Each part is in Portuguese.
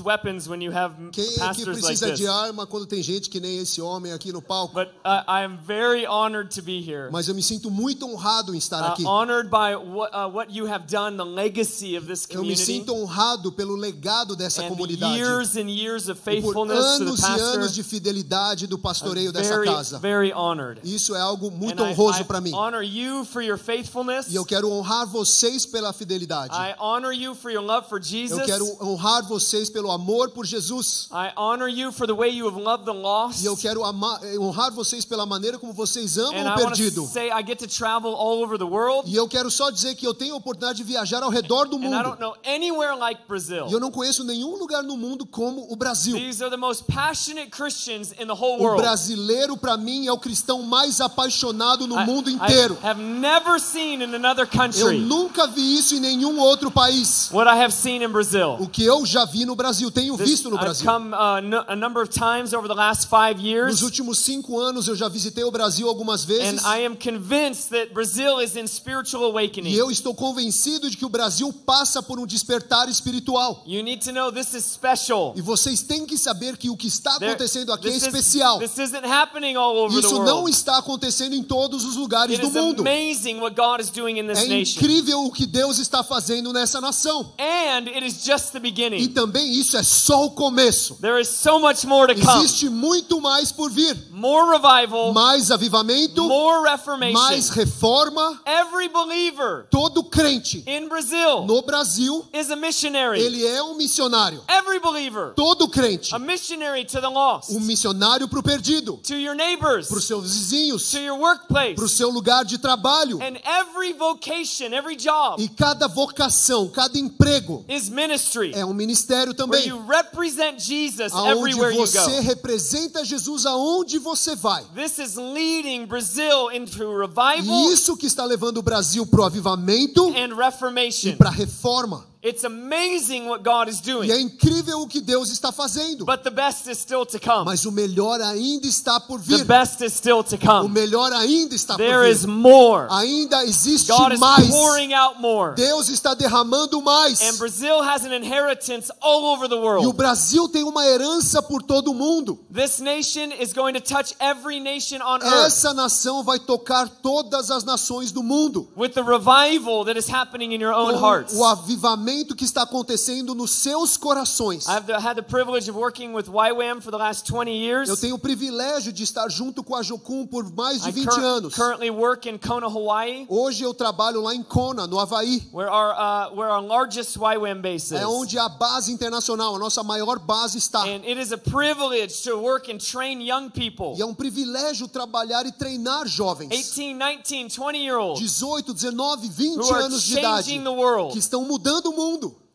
weapons when you have pastors like this. De arma quando tem gente que nem esse homem aqui no palco. But I am very honored to be here. Mas eu me sinto muito honrado em estar aqui. Honored by what you have done, the legacy of this community. Eu me sinto honrado pelo legado dessa comunidade. Years and years of faithfulness to the pastor. Anos e anos de fidelidade do pastoreio dessa casa. Very honored. Isso é algo muito honroso para mim. I honor you for your faithfulness. E eu quero honrar vocês pela fidelidade. I honor you for your love for Jesus. Eu quero honrar vocês pelo amor por Jesus. I honor you for the way you have loved the lost. E eu quero honrar vocês pela maneira como vocês amam o perdido. Say, I get to travel all over the world. E eu quero só dizer que eu tenho a oportunidade de viajar ao redor do mundo. I don't know anywhere like Brazil. E eu não conheço nenhum lugar no mundo como o Brasil. These are the most passionate Christians in the whole world. O brasileiro para mim é o cristão mais apaixonado no mundo inteiro. I have never seen in another country. Eu nunca vi isso em nenhum outro país. What I have seen in Brazil. O que eu já vi no Brasil, tenho visto no Brasil. I've come a number of times over the last 5 years. Nos últimos 5 anos eu já visitei o Brasil algumas vezes. And I am convinced that Brazil is in spiritual awakening. E eu estou convencido de que o Brasil passa por um despertar espiritual. You need to know this is special. E vocês têm que saber que o que está acontecendo aqui é especial. This isn't happening all over the world. Isso não está acontecendo em todos os lugares do mundo. It is amazing what God is doing in this nation. É incrível o que Deus está fazendo nessa nação. And it is just the beginning. E também isso é só o começo. There is so much more to come. Existe muito mais por vir. More revival. Mais avivamento. More reformation. Mais reforma. Every believer. Todo crente. In Brazil. No Brasil. Is a missionary. Ele é um missionário. Every believer. Todo crente. A missionary to the lost. Um missionário para o perdido. To your neighbors. Para os seus vizinhos. To your workplace. Para o seu lugar de trabalho. And every vocation, every job. E cada vocação, cada emprego. Is ministry. É ministério também. Where you represent Jesus everywhere you go. Você representa Jesus aonde você vai. This is leading Brazil into revival. Isso que está levando o Brasil para o avivamento and reformation. E para a reforma. It's amazing what God is doing. E é incrível o que Deus está fazendo. But the best is still to come. Mas o melhor ainda está por vir. The best is still to come. O melhor ainda está por vir. There is more. Ainda existe mais. God is pouring out more. Deus está derramando mais. And Brazil has an inheritance all over the world. E o Brasil tem uma herança por todo o mundo. This nation is going to touch every nation on earth. Essa nação vai tocar todas as nações do mundo. With the revival that is happening in your own hearts. O avivamento que está acontecendo nos seus corações. Eu tenho o privilégio de estar junto com a YWAM por mais de 20 anos. Kona, Hawaii. Hoje eu trabalho lá em Kona, no Havaí. Where our largest YWAM base is. É onde a base internacional, a nossa maior base está. And it is a privilege to work and train young people. E é um privilégio trabalhar e treinar jovens. 18, 19, 20 year olds. 18, 19, 20 anos de idade. Que estão mudando o mundo.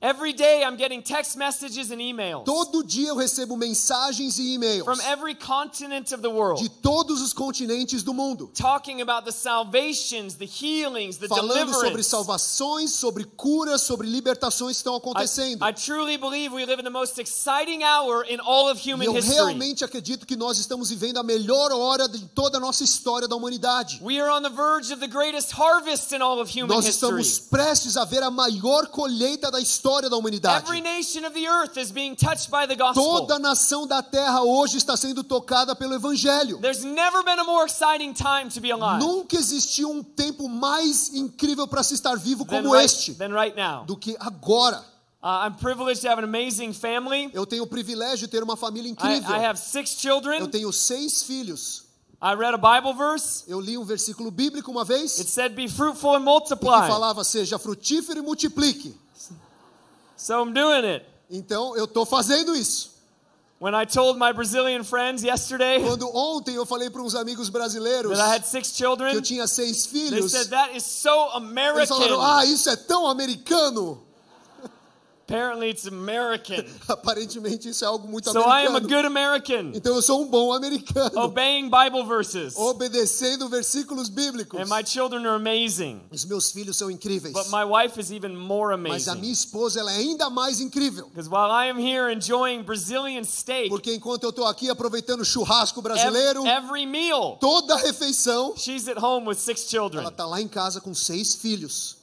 Every day I'm getting text messages and emails. Todo dia eu recebo mensagens e e-mails. From every continent of the world. De todos os continentes do mundo. Talking about the salvations, the healings, the deliverance. Falando sobre salvações, sobre curas, sobre libertações que estão acontecendo. I truly believe we live in the most exciting hour in all of human history. Eu realmente acredito que nós estamos vivendo a melhor hora de toda a nossa história da humanidade. We are on the verge of the greatest harvest in all of human history. Nós estamos prestes a ver a maior colheita da história. Da humanidade. Every nation of the earth is being touched by the gospel. Toda a nação da terra hoje está sendo tocada pelo evangelho. There's never been a more exciting time to be alive. Nunca existiu tempo mais incrível para se estar vivo como este do que agora. I'm privileged to have an amazing family. Eu tenho o privilégio de ter uma família incrível. I have 6 children. Eu tenho 6 filhos. I read a Bible verse. Eu li versículo bíblico uma vez. It said, "Be fruitful and multiply." E falava, seja frutífero e multiplique. So I'm doing it. Então eu estou fazendo isso. When I told my Brazilian friends yesterday, quando ontem eu falei para uns amigos brasileiros that I had 6 children, que eu tinha 6 filhos, they said, "That is so American." Eles falaram, isso é tão americano. Apparently it's American. Aparentemente isso é algo muito americano. I am a good American. Então eu sou bom americano. Obeying Bible verses. Obedecendo versículos bíblicos. And my children are amazing. Os meus filhos são incríveis. But my wife is even more amazing. Mas a minha esposa ela é ainda mais incrível. Because while I am here enjoying Brazilian steak. Porque enquanto eu estou aqui aproveitando o churrasco brasileiro. Every meal. Toda refeição. She's at home with 6 children. Ela está lá em casa com 6 filhos.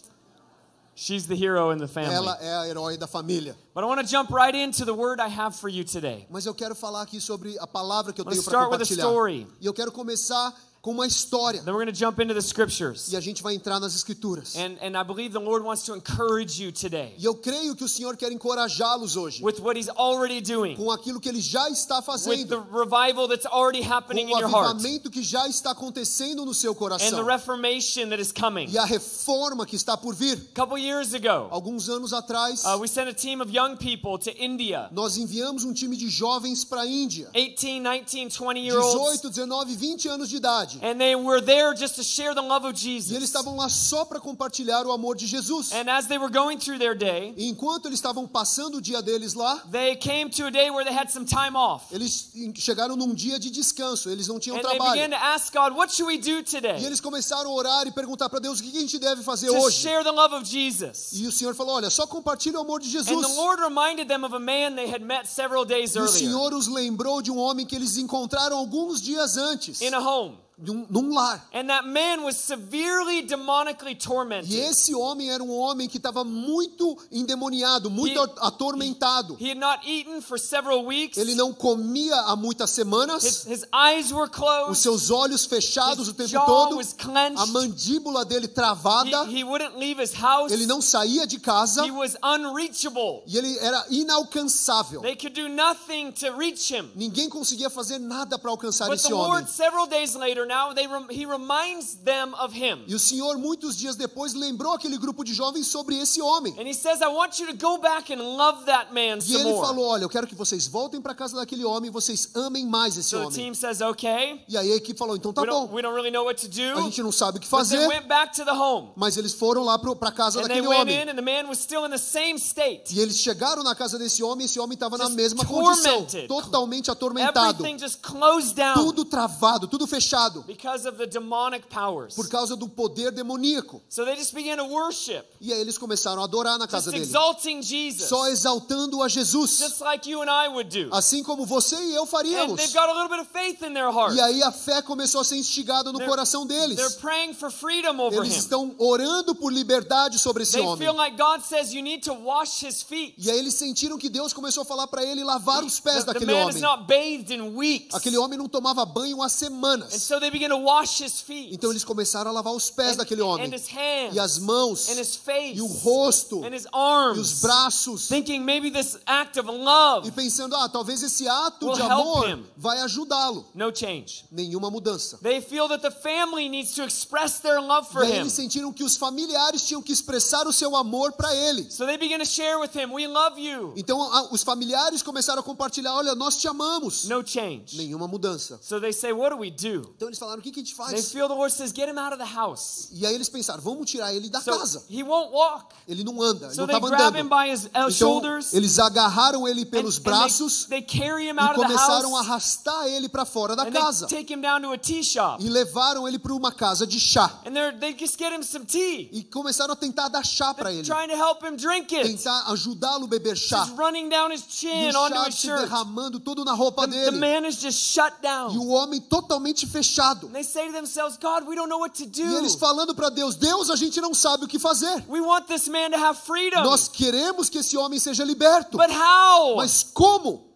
She's the hero in the family. Ela é a herói da família. But I want to jump right into the word I have for you today. Mas eu quero falar aqui sobre a palavra que eu tenho para compartilhar. E eu quero começar com uma história. Then we're going to jump into the scriptures. E a gente vai entrar nas escrituras. And I believe the Lord wants to encourage you today. E eu creio que o Senhor quer encorajá-los hoje. With what he's already doing. Com aquilo que ele já está fazendo. With the revival that's already happening in your heart. Com o avivamento que já está acontecendo no seu coração. And the reformation that is coming. E a reforma que está por vir. A couple years ago. Alguns anos atrás. We sent a team of young people to India. Nós enviamos time de jovens para a Índia. 18, 19, 20 year olds. 18, 19, 20 anos de idade. And they were there just to share the love of Jesus. E eles estavam lá só para compartilhar o amor de Jesus. And as they were going through their day, e enquanto eles estavam passando o dia deles lá, they came to a day where they had some time off. Eles chegaram num dia de descanso, eles não tinham trabalho. And they began to ask God, what should we do today? E eles começaram a orar e perguntar para Deus o que a gente deve fazer hoje. To share the love of Jesus. E o Senhor falou, olha, só compartilha o amor de Jesus. And the Lord reminded them of a man they had met several days earlier. E o Senhor os lembrou de homem que eles encontraram alguns dias antes. In a home. Num lar. And that man was severely demonically tormented. E esse homem era homem que estava muito endemoniado, muito atormentado. He had not eaten for several weeks. Ele não comia há muitas semanas. His eyes were closed. Os seus olhos fechados his o tempo jaw todo. Was clenched. A mandíbula dele travada. He wouldn't leave his house. Ele não saía de casa. He was unreachable. E ele era inalcançável. They could do nothing to reach him. Ninguém conseguia fazer nada para alcançar esse homem. But the Lord, several days later, now he reminds them of him. E o Senhor muitos dias depois lembrou aquele grupo de jovens sobre esse homem. And he says, I want you to go back and love that man some more. E ele falou, olha, eu quero que vocês voltem para casa daquele homem e vocês amem mais esse homem. So the team says, okay. E aí a equipe falou, então tá bom. We don't really know what to do. A gente não sabe o que fazer. But they went back to the home. Mas eles foram lá para casa daquele homem. And they went in and the man was still in the same state. E eles chegaram na casa desse homem e esse homem estava na mesma condição, totalmente atormentado. Everything just closed down. Tudo travado, tudo fechado. Because of the demonic powers. Por causa do poder demoníaco. So they just began to worship. E aí eles começaram a adorar na casa dele. Exalting Jesus. Só exaltando a Jesus. Just like you and I would do. Assim como você e eu faríamos. And they've got a little bit of faith in their heart. E aí a fé começou a ser instigada no coração deles. They're praying for freedom over him. Eles estão orando por liberdade sobre esse homem. They feel like God says you need to wash his feet. E aí eles sentiram que Deus começou a falar para ele lavar os pés daquele homem. The man is not bathed in weeks. Aquele homem não tomava banho há semanas. And so they began to wash his feet. Então eles começaram a lavar os pés daquele homem. And his hands, e as mãos. And his face, e o rosto. And his arms, e os braços. Thinking maybe this act of love. E pensando, talvez esse ato de amor vai ajudá-lo. No change. Nenhuma mudança. They feel that the family needs to express their love for him. Eles sentiram que os familiares tinham que expressar o seu amor para ele. So they began to share with him, we love you. Então os familiares começaram a compartilhar, olha, nós te amamos. No change. Nenhuma mudança. So they say, what do we do? Então eles falaram, o que a gente faz? They feel the Lord says, get him out of the house. E aí eles pensaram, vamos tirar ele da casa. He won't walk. Ele não anda, ele não estava andando. Him by his shoulders, então eles agarraram ele pelos braços and they carry him out e começaram a arrastar ele para fora da casa. They take him down to a tea shop. E levaram ele para uma casa de chá. And they just get him some tea. E começaram a tentar dar chá para ele. Trying to help him drink it. Tentar ajudá-lo a beber chá. He's running down his chin onto his shirt. E o chá derramando tudo na roupa dele. The man is just shut down. E o homem totalmente fechado. And they say to themselves, God, we don't know what to do. E eles falando para Deus, Deus, a gente não sabe o que fazer. We want this man to have freedom. Nós queremos que esse homem seja liberto. But how? Mas como?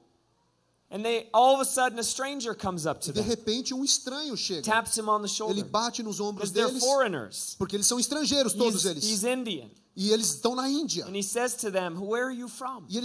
And they all of a sudden a stranger comes up to them. De repente estranho chega. Taps him on the shoulder. Ele bate nos ombros deles. They're foreigners. Porque eles são estrangeiros todos eles. He's Indian. E eles estão na Índia. And he says to them, where are you from? E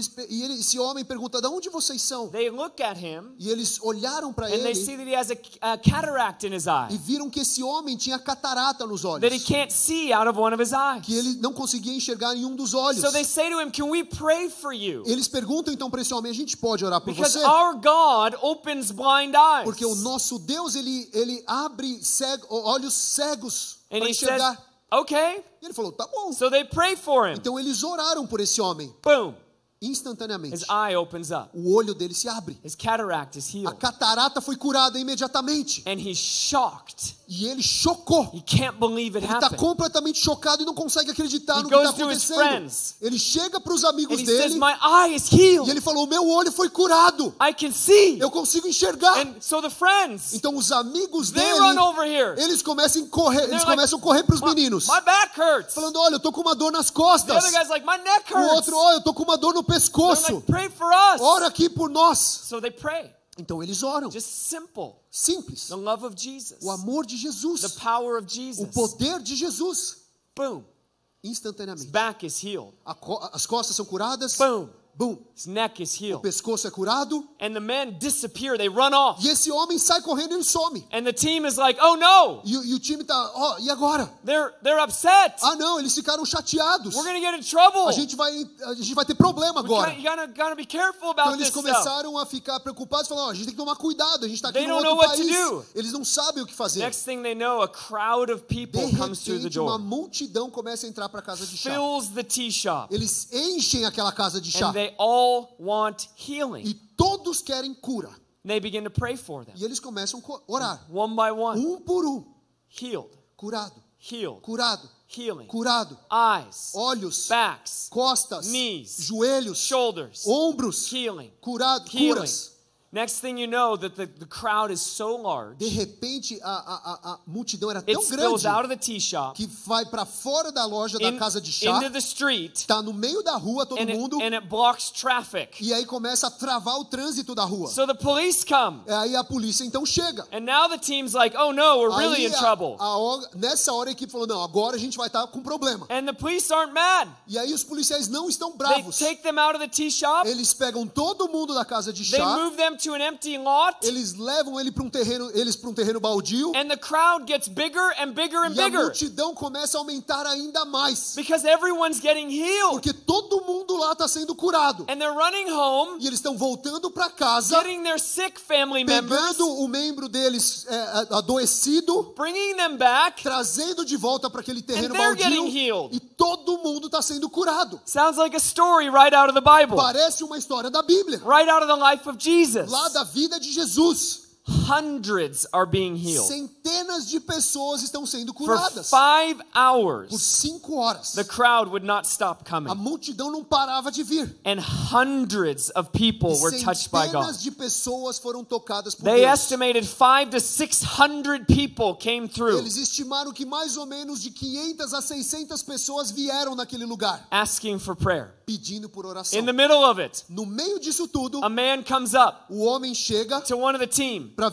esse homem pergunta, de onde vocês são? They look at him, e eles olharam para ele. And they see that he has a cataract in his eye. E viram que esse homem tinha catarata nos olhos. That he can't see out of one of his eyes. Que ele não conseguia enxergar em dos olhos. So they say to him, can we pray for you? Eles perguntam então para esse homem, a gente pode orar por você? Because our God opens blind eyes. Porque o nosso Deus ele abre olhos cegos para enxergar. Says, okay. E ele falou, tá bom. So they pray for him. Então eles oraram por esse homem. Boom. Instantaneamente. His eye opens up. O olho dele se abre. His cataract is healed. A catarata foi curada imediatamente. And he's shocked. E ele chocou. He can't believe it happened. Ele está completamente chocado e não consegue acreditar no que está acontecendo. Ele chega para os amigos dele. Says, my eye is healed. E ele falou, meu olho foi curado. I can see. Eu consigo enxergar. And so the friends, então os amigos dele, run over here. Eles começam a correr, eles começam a correr para os meninos. My back hurts. Falando, olha, eu tô com uma dor nas costas. The other guy's like, my neck hurts. O outro, olha, eu tô com uma dor no pescoço. Like, pray for us. Ora aqui por nós. So they pray. Então eles oram. Just simple. Simples. The love of Jesus. O amor de Jesus. The power of Jesus. O poder de Jesus. Boom. Instantaneamente. His back is healed. As costas são curadas. Boom. Boom. His neck is healed. O pescoço é curado. And the men disappear, they run off. E esse homem sai correndo e ele some. And the team is like, oh no. E o time tá, ó, e agora? They're upset. Ah não, eles ficaram chateados. We're gonna get in trouble. A gente vai ter problema agora. You gotta be careful about this stuff. Então eles começaram a ficar preocupados, falaram, ó, a gente tem que tomar cuidado, a gente tá aqui no outro país. They don't know what to do. Eles não sabem o que fazer. Next thing they know, a crowd of people comes through the door. Uma multidão começa a entrar para a casa de chá. Fills the tea shop. Eles enchem aquela casa de chá. They all want healing. E todos querem cura. And they begin to pray for them. E eles começam a orar. One by one. Por healed. Curado. Healed. Curado. Healing. Curado. Eyes. Olhos. Backs. Costas. Knees. Joelhos. Shoulders. Ombros. Healing. Curado. Healing. Curas. Next thing you know that the crowd is so large. De repente a multidão era tão grande. It goes out of the tea shop. Que vai para fora da loja da casa de chá. Into the street. Tá no meio da rua todo mundo. And it blocks traffic. E aí começa a travar o trânsito da rua. So the police come. E aí a polícia então chega. And now the team's like, oh no, we're really in trouble. Nessa hora a equipe falou, não, agora a gente vai estar com problema. And the police aren't mad. E aí os policiais não estão bravos. They take them out of the tea shop. Eles pegam todo mundo da casa de chá. They move them to an empty lot. Eles levam ele para um terreno baldio. And the crowd gets bigger and bigger and bigger. E a multidão começa a aumentar ainda mais. Because everyone's getting healed. Porque todo mundo lá está sendo curado. And they're running home. E eles estão voltando para casa. Getting their sick family members. Pegando o membro deles adoecido. Bringing them back. Trazendo de volta para aquele terreno baldio. And they're getting healed. E todo mundo está sendo curado. Sounds like a story right out of the Bible. Parece uma história da Bíblia. Right out of the life of Jesus. Lá da vida de Jesus. Hundreds are being healed. Centenas de pessoas estão sendo curadas. For 5 hours. Por 5 horas. The crowd would not stop coming. A multidão não parava de vir. And hundreds of people were touched by God. Centenas de pessoas foram tocadas por Deus. They estimated 500 to 600 people came through. Eles estimaram que mais ou menos de 500 a 600 pessoas vieram naquele lugar. Asking for prayer. Pedindo por oração. In the middle of it. No meio disso tudo. A man comes up. O homem chega. To one of the team. Para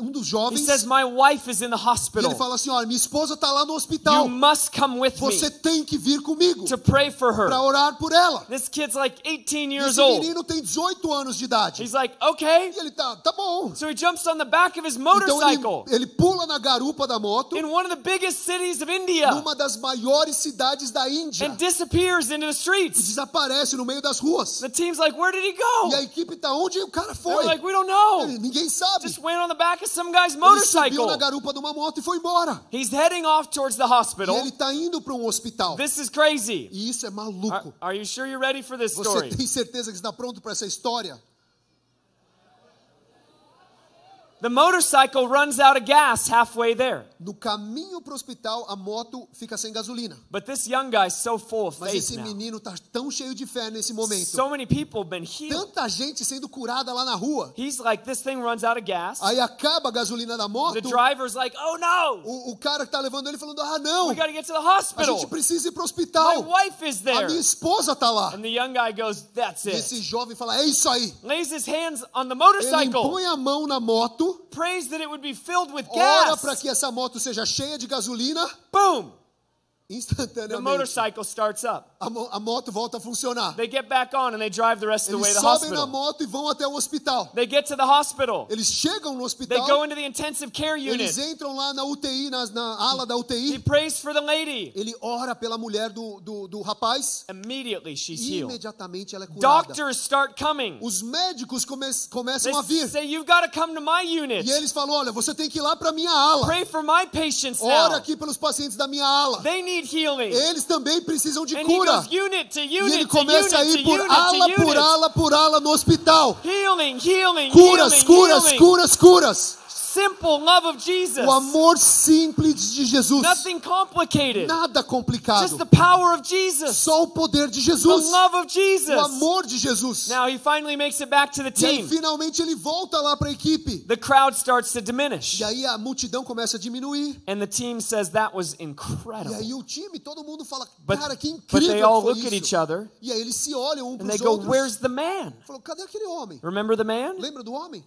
um dos jovens. He says, my wife is in the hospital. E ele fala assim, olha, minha esposa está lá no hospital. You must come with Você me tem que vir comigo. To pray for her. Para orar por ela. This kid's like 18 years old. Esse menino tem 18 anos de idade. He's like, okay. E ele tá bom. So he jumps on the back of his motorcycle. Então ele pula na garupa da moto. In one of the biggest cities of India. Numa das maiores cidades da Índia. And disappears into the streets. E desaparece no meio das ruas. The team's like, where did he go? E a equipe tá onde o cara foi? They're like, we don't know. Ninguém sabe. Just went on the back of some guy's motorcycle. Ele subiu na garupa de uma moto e foi embora. He's heading off towards the hospital. E ele tá indo para hospital. This is crazy. E isso é maluco. Are you sure you're ready for this story? Você tem certeza que está pronto para essa história? The motorcycle runs out of gas halfway there. No caminho para o hospital, a moto fica sem gasolina. But this young guy is so full of faith now. Mas esse menino tá tão cheio de fé nesse momento. So many people have been healed. Tanta gente sendo curada lá na rua. He's like, this thing runs out of gas. Aí acaba a gasolina da moto. The driver's like, oh no. O cara que tá levando ele falando, ah não. We gotta get to the hospital. A gente precisa ir para o hospital. My wife is there. A minha esposa tá lá. And the young guy goes, that's it. E esse jovem fala, é isso aí. Lays his hands on the motorcycle. Ele põe a mão na moto. Prays that it would be filled with gas. Ora para que essa moto seja cheia de gasolina. Boom! Instantaneamente. The motorcycle starts up. A moto volta a funcionar. They get back on and they drive the rest of the way to the hospital. Eles sobem na moto e vão até o hospital. They get to the hospital. Eles chegam no hospital. They go into the intensive care unit. Eles entram lá na UTI, na ala da UTI. He prays for the lady. Ele ora pela mulher do rapaz. Immediately she's healed. Imediatamente ela é curada. Doctors start coming. Os médicos começam a vir. They say, you've got to come to my unit. E eles falam, olha, você tem que ir lá para minha ala. Pray for my patients now. Ora aqui pelos pacientes da minha ala. They need need healing. Eles também precisam de cura. E ele começa a ir por ala no hospital. Curas. Simple love of Jesus. O amor simples de Jesus. Nothing complicated. Nada complicado. Just the power of Jesus. Só o poder de Jesus. The love of Jesus. O amor de Jesus. Now he finally makes it back to the team. E aí, finalmente ele volta lá para a equipe. The crowd starts to diminish. E aí a multidão começa a diminuir. And the team says that was incredible. E aí o time, todo mundo fala, cara, que incrível foi isso. But they all look at each other. E aí eles se olham um para os outros. And they go, where's the man? Falou, cadê aquele homem? Remember the man? Lembra do homem?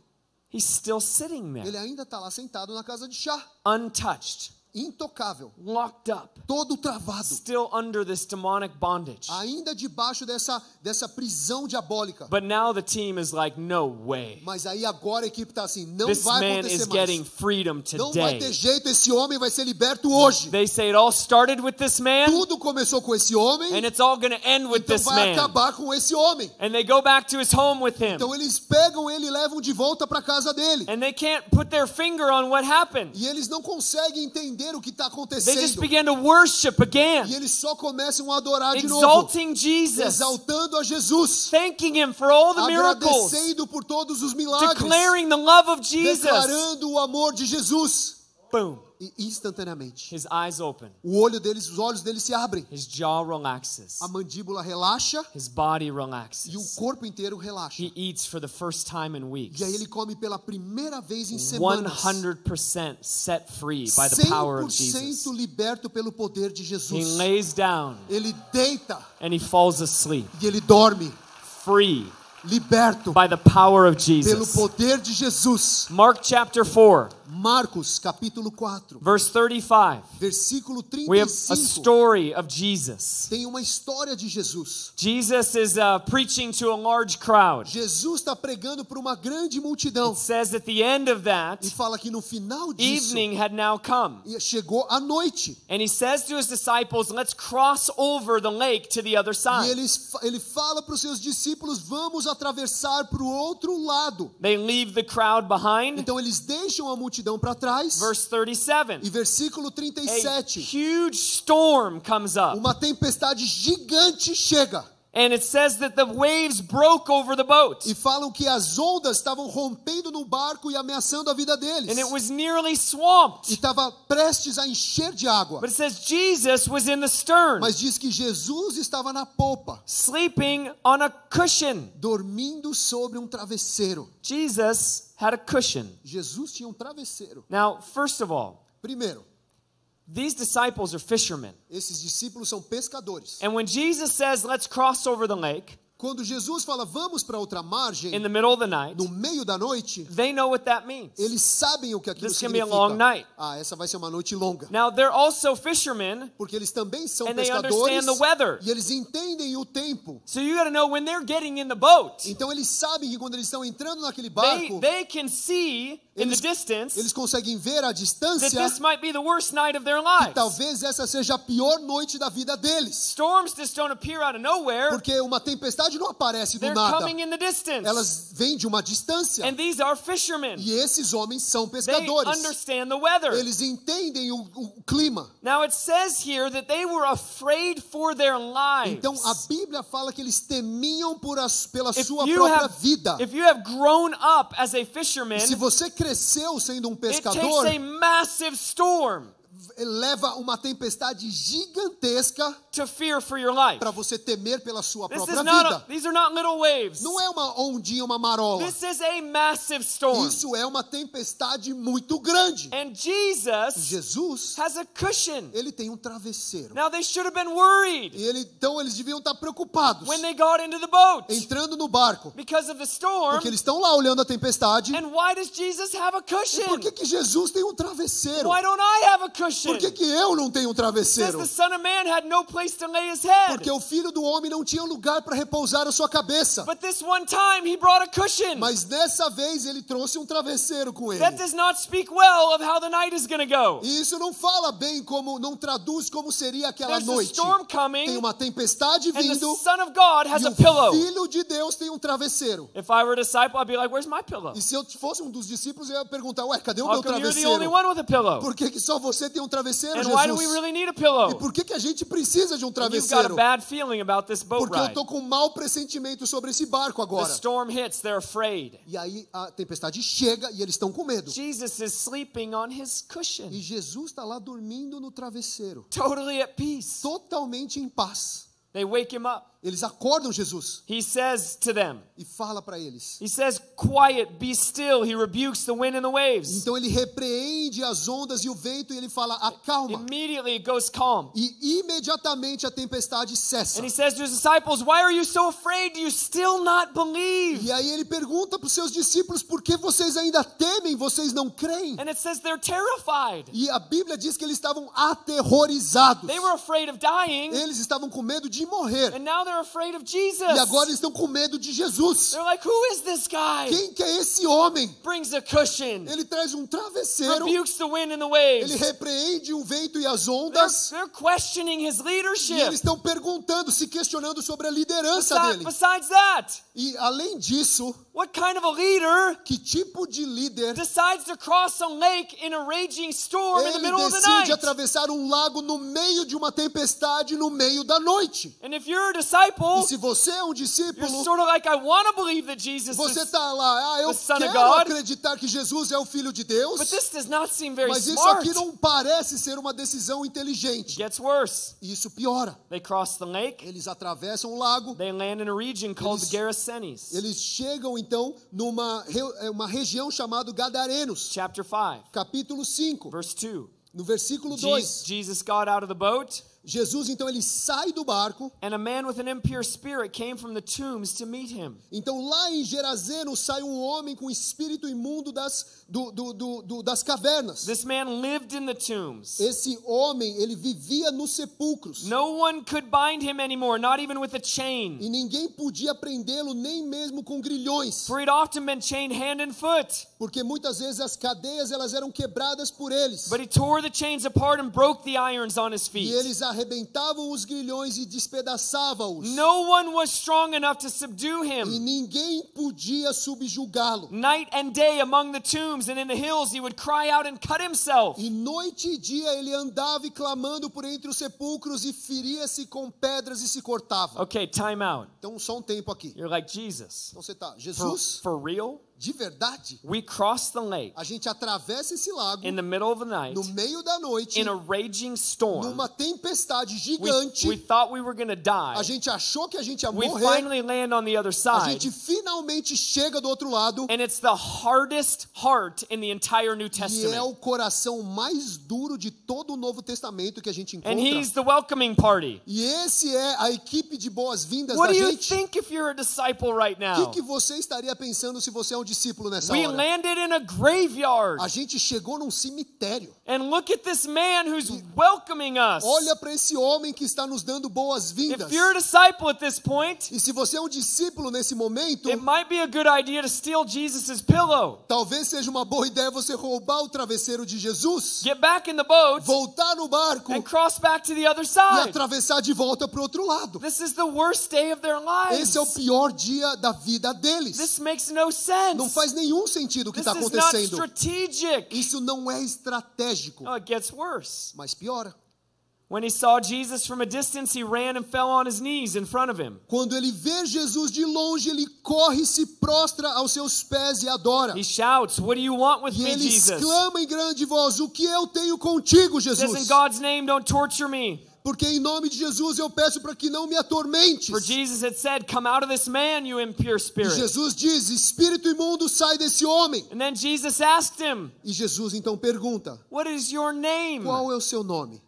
He's still sitting there. Ele ainda tá lá sentado na casa de chá. Untouched. Intocável. Locked up. Todo travado. Still under this demonic bondage. Ainda debaixo dessa prisão diabólica. But now the team is like, no way. Mas aí agora a equipe tá assim, não vai acontecer mais. This man is getting freedom today. Não vai ter jeito, esse homem vai ser liberto hoje. They say it all started with this man. Tudo começou com esse homem. And it's all going to end with this man. Então vai acabar com esse homem. And they go back to his home with him. Então eles pegam ele e levam de volta para casa dele. And they can't put their finger on what happened. E eles não conseguem entender o que está acontecendo. They just began to worship again. E eles só começam a adorar de novo. Exalting Jesus. Exaltando a Jesus. Thanking him for all the miracles. Agradecendo por todos os milagres. Declaring the love of Jesus. Declarando o amor de Jesus. Boom. E instantaneamente. His eyes open. Os olhos dele se abrem. His jaw relaxes. A mandíbula relaxa. His body relaxes. E o corpo inteiro relaxa. He eats for the first time in weeks. E aí ele come pela primeira vez em semanas. 100% set free by the power of Jesus. 100% liberto pelo poder de Jesus. He lays down. Ele deita. And he falls asleep. E ele dorme. Free. Liberto by the power of Jesus. Pelo poder de Jesus. Mark chapter 4. Marcos capítulo 4. Verse 35. Versículo 35. We have a story of Jesus. Tem uma história de Jesus. Jesus is preaching to a large crowd. Jesus está pregando para uma grande multidão. It says at the end of that. E fala que no final disso. Evening had now come. Chegou a noite. And he says to his disciples, let's cross over the lake to the other side. E ele fala para os seus discípulos, vamos atravessar para o outro lado. They leave the crowd behind. Então eles deixam a multidão para trás. Verse 37. E versículo 37. A huge storm comes up. Uma tempestade gigante chega. And it says that the waves broke over the boat. E falam que as ondas estavam rompendo no barco e ameaçando a vida deles. And it was nearly swamped. E estava prestes a encher de água. But it says Jesus was in the stern. Mas diz que Jesus estava na polpa. Sleeping on a cushion. Dormindo sobre travesseiro. Jesus had a cushion. Jesus tinha travesseiro. Now, first of all. Primeiro. These disciples are fishermen. Esses discípulos são pescadores. And when Jesus says, let's cross over the lake, quando Jesus fala, vamos para outra margem, in the middle of the night, no meio da noite, they know what that means. Eles sabem o que aquilo significa. This can be a long night. Ah, essa vai ser uma noite longa. Now they're also fishermen, porque eles também são pescadores, and they understand the weather. E eles entendem o tempo. So you got to know when they're getting in the boat. Então eles sabem que quando eles estão entrando naquele barco, they can see in the distance. Eles conseguem ver à distância. That this might be the worst night of their lives. Que talvez essa seja a pior noite da vida deles. Storms just don't appear out of nowhere. Porque uma tempestade não aparece do nada. Elas vêm de uma distância. E esses homens são pescadores. Eles entendem o clima. Então a Bíblia fala que eles temiam pela sua própria vida. Se você cresceu sendo pescador, it takes a massive storm. Leva uma tempestade gigantesca para você temer pela sua própria vida. These are not little waves. Não é uma ondinha, uma marola. This is a massive storm. Isso é uma tempestade muito grande. And Jesus has a cushion. Ele tem travesseiro. Now they should have been worried. Então eles deviam estar preocupados. When they got into the boat. Entrando no barco. Because of the storm. Porque eles estão lá olhando a tempestade. And why does Jesus have a cushion? E por que Jesus tem travesseiro? Why don't I have a cushion? Por que eu não tenho travesseiro? Porque o filho do homem não tinha lugar para repousar a sua cabeça. Mas nessa vez ele trouxe travesseiro com ele. Isso não fala bem, como não traduz como seria aquela noite. Tem uma tempestade vindo. E o filho de Deus tem travesseiro. E se eu fosse dos discípulos, eu ia perguntar: ué, cadê o meu travesseiro? Por que só você tem travesseiro? travesseiro, Jesus. Why do we really need a pillow? E por que a gente precisa de travesseiro? Porque eu tô com um mau pressentimento sobre esse barco agora. The storm hits, they're afraid. E aí a tempestade chega e eles estão com medo. Jesus is sleeping on his cushion. E Jesus está lá dormindo no travesseiro. Totally at peace. Totalmente em paz. They wake him up. Eles acordam Jesus. He says to them. E fala para eles. He says, "Quiet, be still." He rebukes the wind and the waves. Então ele repreende as ondas e o vento e ele fala: "Acalma." Immediately it goes calm. E imediatamente a tempestade cessa. And he says to his disciples, "Why are you so afraid? Do you still not believe?" E aí ele pergunta para os seus discípulos: "Por que vocês ainda temem? Vocês não creem?" And it says they're terrified. E a Bíblia diz que eles estavam aterrorizados. They were afraid of dying. Eles estavam com medo de morrer. And now they're afraid of Jesus. E agora eles estão com medo de Jesus. They're like, who is this guy? Quem que é esse homem? Brings a cushion. Ele traz travesseiro. Rebukes the wind and the waves. Ele repreende o vento e as ondas. They're questioning his leadership. E eles estão questionando sobre a liderança dele. Besides that, e além disso, what kind of a leader que tipo de líder decides to cross a lake in a raging storm in the middle of the night? Ele decide atravessar lago no meio de uma tempestade no meio da noite. And if you're a disciple, e se você é discípulo, you're sort of like, I want to believe that Jesus você is tá lá, eu the Son of God. Acreditar que Jesus é o Filho de Deus. But this does not seem very mas smart. Isso aqui não parece ser uma decisão inteligente. It gets worse. E isso piora. They cross the lake. Eles atravessam lago. They land in a region called the Gerasenes. Eles chegam então numa região chamada Gadarenos. Chapter 5. Capítulo 5. Verse 2. No versículo 2. Jesus got out of the boat. Jesus então ele sai do barco. And a man with an impure spirit came from the tombs to meet him. Então lá em Gerasenos sai homem com espírito imundo das cavernas. This man lived in the tombs. Esse homem ele vivia nos sepulcros. No one could bind him anymore, not even with a chain. E ninguém podia prendê-lo nem mesmo com grilhões. For he'd often been chained hand and foot. Porque muitas vezes as cadeias elas eram quebradas por eles. But he tore the chains apart and broke the irons on his feet. E eles arrebentavam os grilhões e despedaçavam-os. No one was strong enough to subdue him. E ninguém podia subjugá-lo. Night and day among the tombs and in the hills he would cry out and cut himself. E noite e dia ele andava e clamando por entre os sepulcros e feria-se com pedras e se cortava. Okay, time out. Então só tempo aqui. You're like Jesus. Então você tá, Jesus? For real? De verdade? We cross the lake. A gente atravessa esse lago. In the middle of the night. No meio da noite. In a raging storm. Numa tempestade gigante. We thought we were going to die. A gente achou que a gente ia morrer. We finally land on the other side. A gente finalmente chega do outro lado. And it's the hardest heart in the entire New Testament. E é o coração mais duro de todo o Novo Testamento que a gente encontra. And he's the welcoming party. E esse é a equipe de boas-vindas da gente. What do you think if you're a disciple right now? O que você estaria pensando se você é discípulo nessa hora? We landed in a graveyard. A gente chegou num cemitério. And look at this man who's welcoming us. Olha para esse homem que está nos dando boas-vindas. If you're a disciple at this point, e se você é discípulo nesse momento, it might be a good idea to steal Jesus's pillow. Talvez seja uma boa ideia você roubar o travesseiro de Jesus. Get back in the boat. Voltar no barco. And cross back to the other side. E atravessar de volta para o outro lado. This is the worst day of their lives. Esse é o pior dia da vida deles. This makes no sense. Não faz nenhum sentido o que está acontecendo. Isso não é estratégico. Oh, it gets worse. Mas piora. When he saw Jesus from a distance, he ran and fell on his knees in front of him. Quando ele vê Jesus de longe, ele corre e se prostra aos seus pés e adora. He shouts, "What do you want with me, Jesus?" E ele exclama em grande voz: "O que eu tenho contigo, Jesus?" "In God's name, don't torture me." Porque em nome de Jesus eu peço para que não me atormentes. For Jesus had said, "Come out of this man, you impure spirit." E Jesus diz: "Espírito imundo, sai desse homem." And then Jesus asked him. E Jesus então pergunta: "What is your name?" Qual é o seu nome?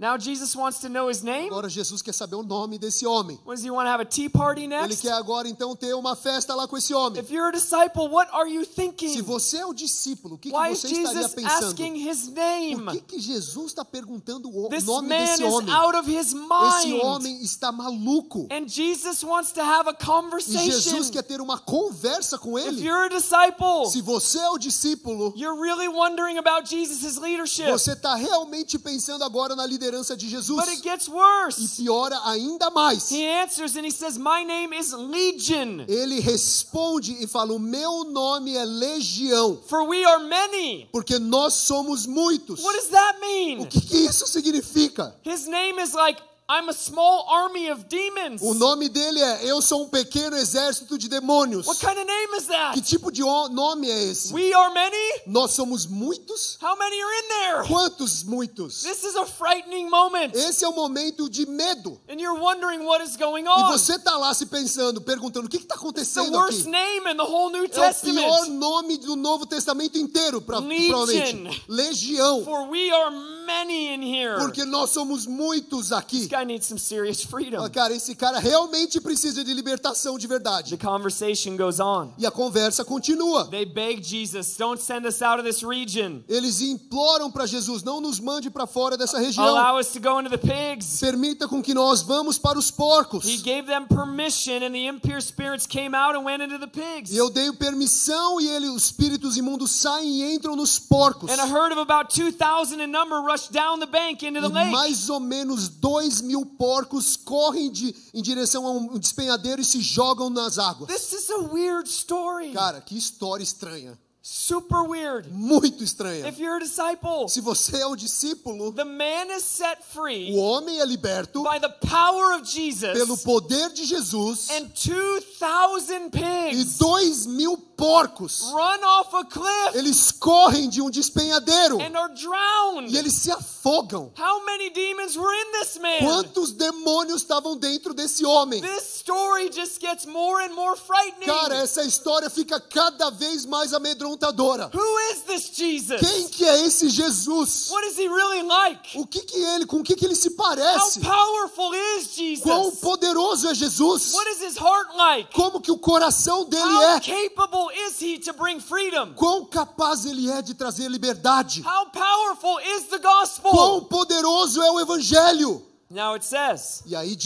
Now Jesus wants to know his name. Agora Jesus quer saber o nome desse homem. Does he want to have a tea party next? Ele quer agora então ter uma festa lá com esse homem. If you're a disciple, what are you thinking? Se você é discípulo, o que você estaria pensando? Asking his name? Por que Jesus está perguntando o nome desse homem? This man is out of his mind. Esse homem está maluco. And Jesus wants to have a conversation. E Jesus quer ter uma conversa com ele. If you're a disciple, se você é discípulo, you're really wondering about Jesus's leadership. Você está realmente pensando agora na liderança herança de Jesus. But it gets worse. E piora ainda mais. He answers and he says, "My name is Legion." Ele responde e fala: "O meu nome é legião." For we are many. Porque nós somos muitos. What does that mean? O que que isso significa? His name is like I'm a small army of demons. O nome dele é eu sou pequeno exército de demônios. What kind of name is that? Que tipo de nome é esse? We are many? Nós somos muitos? How many are in there? Quantos muitos? This is a frightening moment. Esse é um momento de medo. And you're wondering what is going on. E você tá lá se perguntando o que está acontecendo aqui? It's the worst name in the whole New Testament. É o pior nome do Novo Testamento inteiro, provavelmente. Legião. For we are many in here. Porque nós somos muitos aqui. I need some serious freedom. Cara, esse cara realmente precisa de libertação de verdade. The conversation goes on. E a conversa continua. They beg Jesus, don't send us out of this region. Eles imploram para Jesus, não nos mande para fora dessa região. Allow us to go into the pigs. Permita com que nós vamos para os porcos. He gave them permission and the impure spirits came out and went into the pigs. Eu dei permissão e os espíritos imundos saem e entram nos porcos. And a herd of about 2,000 in number rushed down the bank into the lake. Mais ou menos 2,000 porcos correm em direção a um despenhadeiro e se jogam nas águas. This is a weird story. Cara, que história estranha. Super weird. Muito estranha. If you're a disciple, se você é discípulo, the man is set free. O homem é liberto by the power of Jesus, pelo poder de Jesus. And 2,000 pigs. E 2,000 porcos. Run off a cliff. Eles correm de despenhadeiro. And are drowned. E eles se afogam. How many demons were in this man? Quantos demônios estavam dentro desse homem? This story just gets more and more frightening. Cara, essa história fica cada vez mais amedrontadora. Who is this Jesus? Quem que é esse Jesus? What is he really like? O que que ele, com que ele se parece? How powerful is Jesus? Quão poderoso é Jesus? What is his heart like? Como que o coração dele é? How capable is he to bring freedom? Quão capaz ele é de trazer liberdade? How powerful is the gospel? Quão poderoso é o evangelho? Now it says. E aí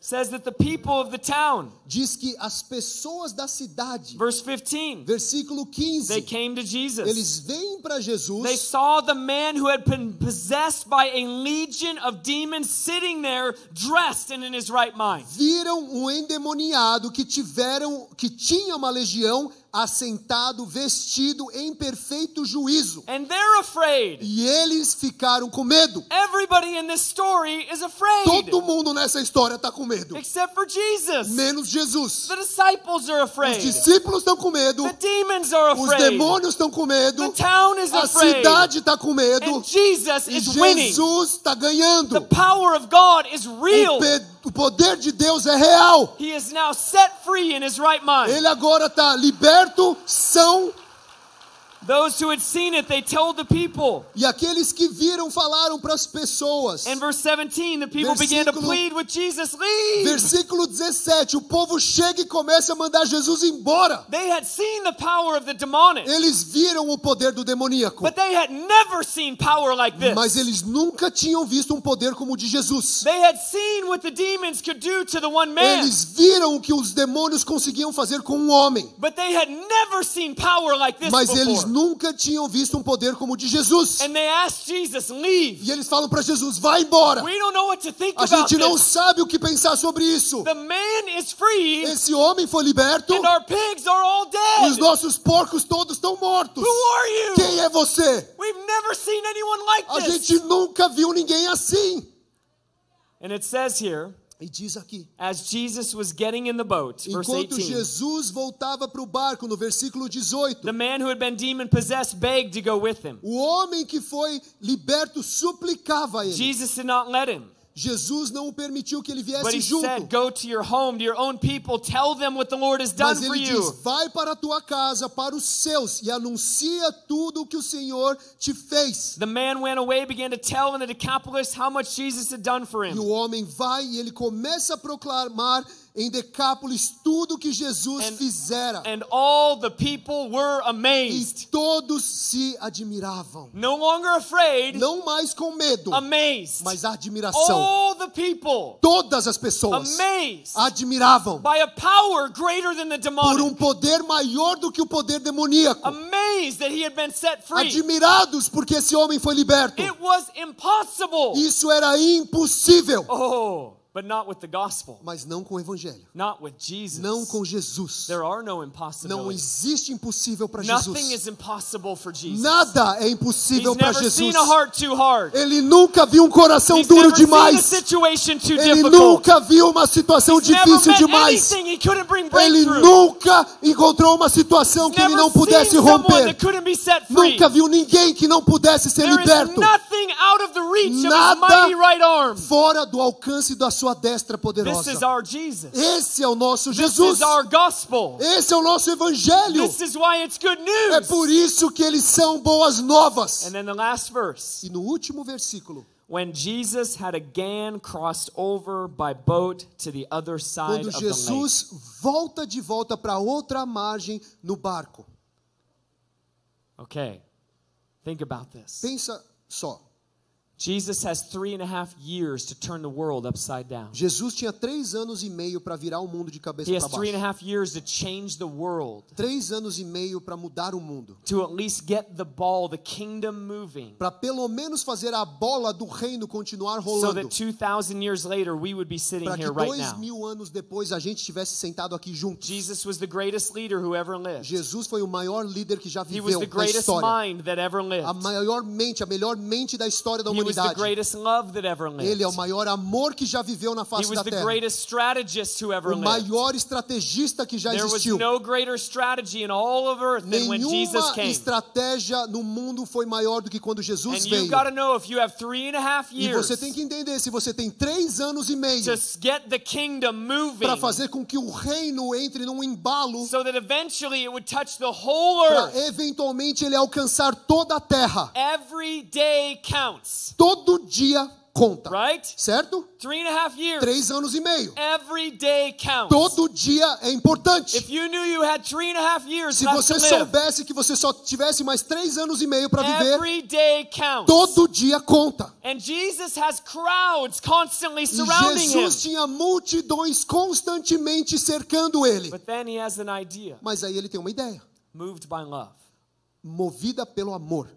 says that the people of the town, diz que as pessoas da cidade, verse 15, versículo 15, they came to Jesus. Eles vêm para Jesus. They saw the man who had been possessed by a legion of demons sitting there, dressed and in his right mind. Viram endemoniado que tinha uma legião, assentado, vestido em perfeito juízo. And they're afraid. E eles ficaram com medo. Everybody in this story is afraid. Todo mundo nessa história está com medo. Except for Jesus. Menos Jesus. The disciples are afraid. Os discípulos estão com medo. The demons are afraid. Os demônios estão com medo. The town is afraid. A cidade está com medo. And Jesus e is winning. Jesus está ganhando. The power of God is real. O poder de Deus é real. He is now set free in his right mind. Ele agora está liberto, são. Those who had seen it, they told the people. E aqueles que viram falaram para as pessoas. In verse 17, the people began to plead with Jesus, leave. Versículo 17, o povo chega e começa a mandar Jesus embora. They had seen the power of the demonic. Eles viram o poder do demoníaco. But they had never seen power like this. Mas eles nunca tinham visto poder como o de Jesus. They had seen what the demons could do to the one man. Eles viram o que os demônios conseguiam fazer com homem. But they had never seen power like this before. Mas eles nunca tinham visto poder como o de Jesus. And they asked Jesus, leave. E eles falam para Jesus, vai embora. We don't know what to think about this. A gente não sabe o que pensar sobre isso. The man is free. Esse homem foi liberto. And our pigs are all dead. E os nossos porcos todos estão mortos. Who are you? Quem é você? We've never seen anyone like this. A gente nunca viu ninguém assim. And it says here, e diz aqui, as Jesus was getting in the boat, verse 18, enquanto Jesus voltava para o barco, no versículo 18, the man who had been demon possessed begged to go with him. O homem que foi liberto suplicava a ele. Jesus did not let him. Jesus não permitiu que ele viesse junto. Said, go to your home, to your own people, tell them what the Lord has done for you. Mas ele diz, vai para a tua casa, para os seus e anuncia tudo o que o Senhor te fez. The man went away, began to tell in the Decapolis how much Jesus had done for him. E o homem vai e ele começa a proclamar em Decápolis tudo que Jesus fizera. And all the people were amazed. E todos se admiravam. No longer afraid. Não mais com medo. Amazed. Mas admiração. All the people. Todas as pessoas. Amazed. Admiravam. By a power greater than the demonic. Por poder maior do que o poder demoníaco. Amazed. amazed that he had been set free. Admirados porque esse homem foi liberto. It was impossible. Isso era impossível. Oh, but not with the gospel. Mas não com o evangelho. Not with Jesus. Não com Jesus. There are no impossibilities. Não existe impossível para Jesus. Nothing is impossible for Jesus. Nada é impossível para Jesus. He's never seen a heart too hard. Ele nunca viu um coração duro demais. He's never seen a situation too difficult. Ele nunca viu uma situação difícil demais. He couldn't bring breakthrough. Ele nunca encontrou uma situação que ele não pudesse romper. Nunca viu ninguém que não pudesse ser liberto. Nothing out of the reach of his mighty right arm. Fora do alcance da sua destra poderosa. This is our Jesus. Esse é o nosso Jesus. This is our gospel. Esse é o nosso evangelho. This is why it's good news. É por isso que eles são boas novas. And then the last verse. E no último versículo. When Jesus had again crossed over by boat to the other side of the lake. Quando Jesus volta de volta para outra margem no barco. Okay. Think about this. Pensa só. Jesus has 3.5 years to turn the world upside down. Jesus tinha 3 anos e meio para virar o mundo de cabeça para baixo. He has 3.5 years to change the world. 3 anos e meio para mudar o mundo. To at least get the ball, the kingdom moving. Para pelo menos fazer a bola do reino continuar rolando. So that 2,000 years later we would be sitting here right now. Para que 2000 anos depois a gente estivesse sentado aqui juntos. Jesus was the greatest leader who ever lived. Jesus foi o maior líder que já viveu na história. Mind that ever lived. A maior mente, a melhor mente da história da humanidade. He was the greatest love that ever lived. Ele é o maior amor que já viveu na face da terra. He was the greatest strategist who ever lived. O maior estrategista que já existiu. There was no greater strategy in all of earth than when Jesus came. Nenhuma estratégia no mundo foi maior do que quando Jesus veio. And you've got to know if you have 3.5 years. E você tem que entender se você tem 3 anos e meio. To get the kingdom moving. Para fazer com que o reino entre num embalo. So that eventually it would touch the whole earth. Para eventualmente ele alcançar toda a terra. Every day counts. Todo dia conta, right? Certo? 3.5 years. 3 anos e meio. Every day counts. Todo dia é importante. If you knew you had 3.5 years left to live. Se você soubesse que você só tivesse mais 3 anos e meio para viver. Every day counts. Todo dia conta. And Jesus has crowds constantly surrounding him. Jesus tinha multidões constantemente cercando ele. But then he has an idea. Mas aí ele tem uma ideia. Moved by love. Movida pelo amor.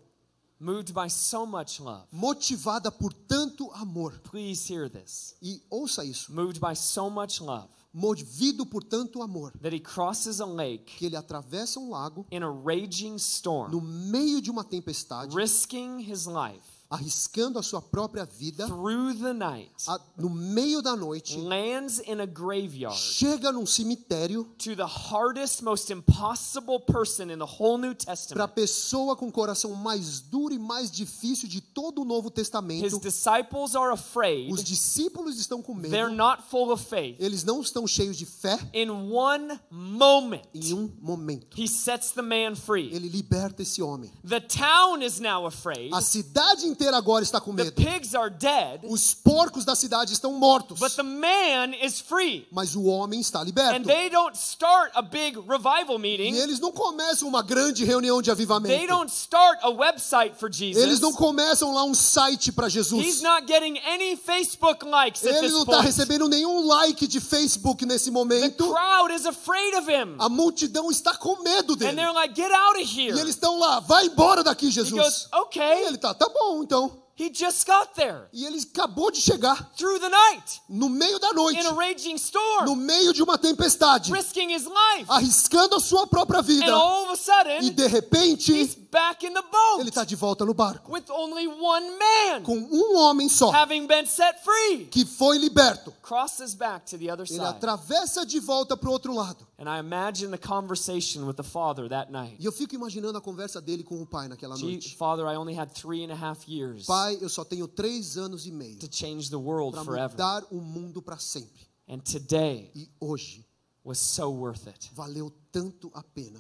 Moved by so much love. Motivada por tanto amor. Please hear this. E ouça isso. Moved by so much love. Movido por tanto amor. That he crosses a lake. Que ele atravessa lago. In a raging storm. No meio de uma tempestade. Risking his life. Arriscando a sua própria vida. Through the night. No meio da noite. Lands in a graveyard. Chega num cemitério. To the hardest, most impossible person in the whole New Testament. Para a pessoa com o coração mais duro e mais difícil de todo o Novo Testamento. His disciples are afraid. Os discípulos estão com medo. They're not full of faith. Eles não estão cheios de fé. In one moment. Em momento. He sets the man free. Ele liberta esse homem. The town is now afraid. A cidade inteira agora está com medo. The pigs are dead, os porcos da cidade estão mortos. But the man is free. Mas o homem está liberto. And they don't start a big revival meeting. E eles não começam uma grande reunião de avivamento. They don't start a website for Jesus. Eles não começam lá site para Jesus. He's not getting any Facebook likes at this point. Ele não está recebendo nenhum like de Facebook nesse momento. The crowd is afraid of him. A multidão está com medo dele. And they're like, "Get out of here." E eles estão lá, vai embora daqui, Jesus. He goes, okay. E ele tá bom. Então, he just got there. E ele acabou de chegar. Through the night. No meio da noite. In a raging storm. No meio de uma tempestade. Risking his life. Arriscando a sua própria vida. And all of a sudden, e de repente, he's back in the boat. Ele está de volta no barco. With only one man. Com homem só. Having been set free. Que foi liberto. Crosses back to the other side. Ele atravessa de volta para o outro lado. And I imagine the conversation with the father that night. E eu fico imaginando a conversa dele com o pai naquela noite. Father, I only had 3.5 years. Pai, eu só tenho 3 anos e meio. To change the world forever. Para mudar o mundo para sempre. And today. E hoje. Was so worth it. Valeu tanto a pena.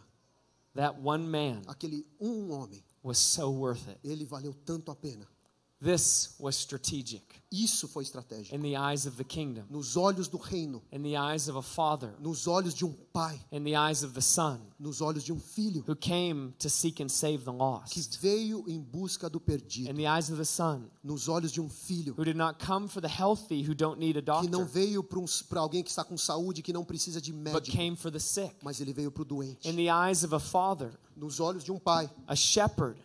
That one man. Aquele homem. Was so worth it. Ele valeu tanto a pena. This was strategic. Isso foi estratégico. In the eyes of the kingdom. Nos olhos do reino. In the eyes of a father. Nos olhos de pai. In the eyes of the son. Nos olhos de filho. Who came to seek and save the lost. Que veio em busca do perdido. In the eyes of the son. Nos olhos de filho. Who did not come for the healthy who don't need a doctor. Que não veio para alguém que está com saúde que não precisa de médico. But came for the sick. Mas ele veio para o doente. In the eyes of a father. nos olhos de um pai, a shepherd,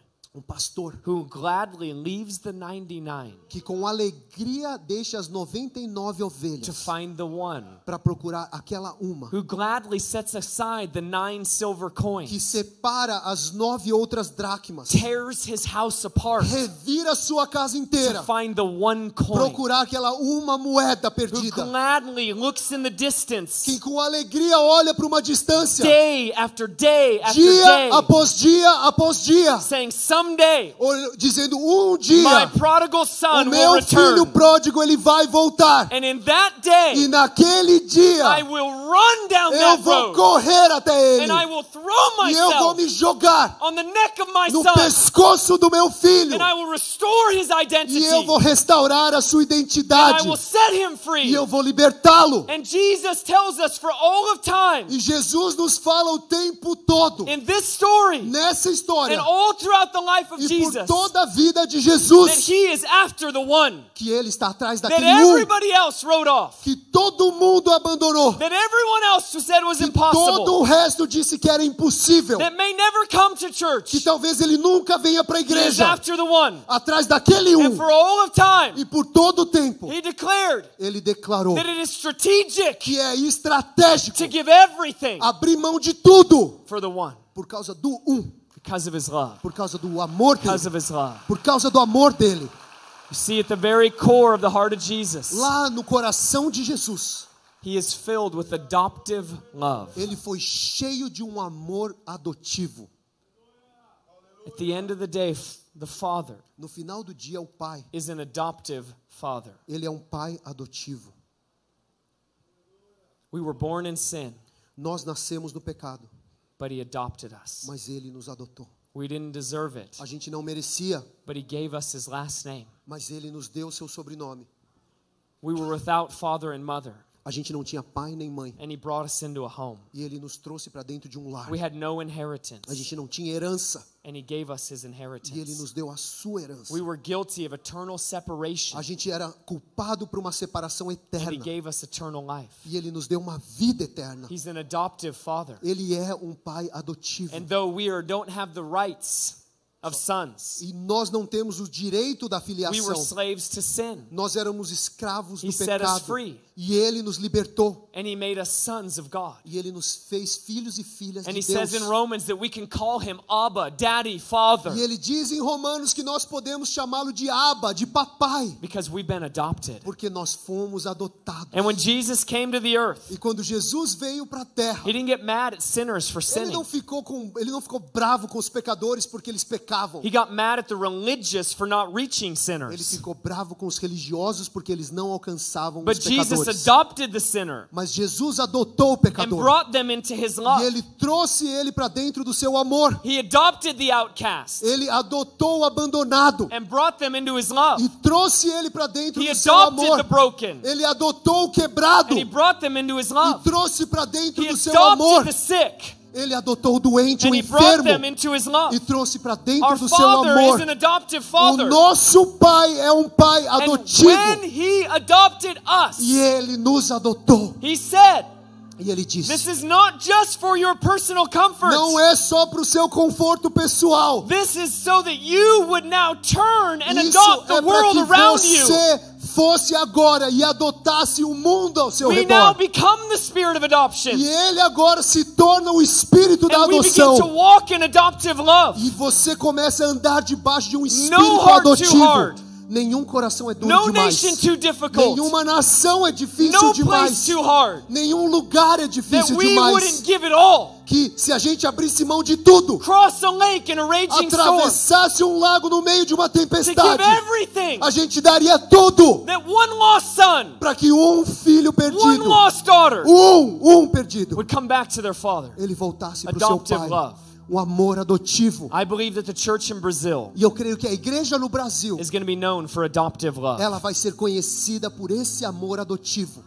pastor, who gladly leaves the 99, que com alegria deixa as 99 ovelhas, to find the one, para procurar aquela uma, who gladly sets aside the 9 silver coins, que separa as 9 outras dracmas, tears his house apart, revira sua casa inteira, to find the one coin, procurar aquela uma moeda perdida, who gladly looks in the distance, que com alegria olha para uma distância, day after day after dia day, dia após dia, saying, someday, dizendo, dia, my prodigal son will return. O meu filho pródigo, ele vai voltar. And in that day, e naquele dia, I will run down that road. Correr até ele. And I will throw myself me jogar on the neck of my son. Pescoço do meu filho. And I will restore his identity. Restaurar a sua identidade. And I will set him free. Vou libertá-lo. And Jesus tells us for all of time. E Jesus nos fala o tempo todo. In this story, nessa história, and all throughout the life of Jesus, toda a vida de Jesus, that he is after the one, que ele está atrás daquele that everybody else wrote off, que todo mundo abandonou, that everyone else said was impossible, todo o resto disse que era impossível, that may never come to church, que talvez ele nunca venha para a igreja, he is after the one, atrás daquele and for all of time, e por todo o tempo, he declared, ele declarou, that it is strategic, que é estratégico, to give everything, abrir mão de tudo, for the one, por causa do because of his love. Por causa do amor dele. Because of his love. Por causa do amor dele. You see, at the very core of the heart of Jesus, lá no coração de Jesus, he is filled with adoptive love. Ele foi cheio de amor adotivo. At the end of the day, the Father, no final do dia, o Pai, is an adoptive Father. Ele é pai adotivo. We were born in sin. Nós nascemos no pecado. But he adopted us. Mas ele nos adotou. We didn't deserve it. A gente não merecia. But he gave us his last name. Mas ele nos deu seu sobrenome. We were without father and mother. A gente não tinha pai nem mãe. And he brought us into a home. E ele nos trouxe para dentro de lar. We had no inheritance. A gente não tinha herança. And he gave us his inheritance. E ele nos deu a sua herança. We were guilty of eternal separation. A gente era culpado por uma separação eterna. And he gave us eternal life. E ele nos deu uma vida eterna. He's an adoptive father. Ele é pai adotivo. And though we don't have the rights of sons, e nós não temos o direito da filiação. We were slaves to sin. Nós éramos escravos do pecado. He set us free. E ele nos libertou. And he made us sons of God. E ele nos fez filhos e filhas de Deus. And he says in Romans that we can call him Abba, Daddy, Father. E ele diz em Romanos que nós podemos chamá-lo de Abba, de papai. Because we've been adopted. Porque nós fomos adotados. And when Jesus came to the earth, e quando Jesus veio para a terra, he didn't get mad at sinners for sinning. Ele não ficou bravo com os pecadores porque eles pecavam. He got mad at the religious for not reaching sinners. Ele ficou bravo com os religiosos porque eles não alcançavam os pecadores. Adopted the sinner. Mas Jesus adotou o pecador. And brought them into his love. E ele trouxe ele para dentro do seu amor. He adopted the outcast. Ele adotou o abandonado. And brought them into his love. E trouxe ele para dentro do seu amor. He adopted the broken. Ele adotou o quebrado. And he brought them into his love. E trouxe para dentro do seu amor. He adopted the sick. Ele adotou o doente, o enfermo, e trouxe para dentro do seu amor. O nosso pai é pai adotivo. E ele nos adotou. E ele disse, this is not just for your personal comfort. Não é só para o seu conforto pessoal. This is so that you would now turn and adopt the world around you. Fosse agora e adotasse o mundo ao seu redor. Now become the spirit of adoption. E ele agora se torna o espírito da adoção. We begin to walk in adoptive love. E você começa a andar debaixo de espírito adotivo. Nenhum coração é duro demais. Nenhuma nação é difícil demais. Nenhum lugar é difícil demais. Que se a gente abrisse mão de tudo, atravessasse lago no meio de uma tempestade, a gente daria tudo para que filho perdido, perdido, ele voltasse para o seu pai. Amor adotivo. I believe that the church in Brazil, e eu creio que a igreja no Brasil, is going to be known for adoptive love. Ela vai ser conhecida por esse amor adotivo.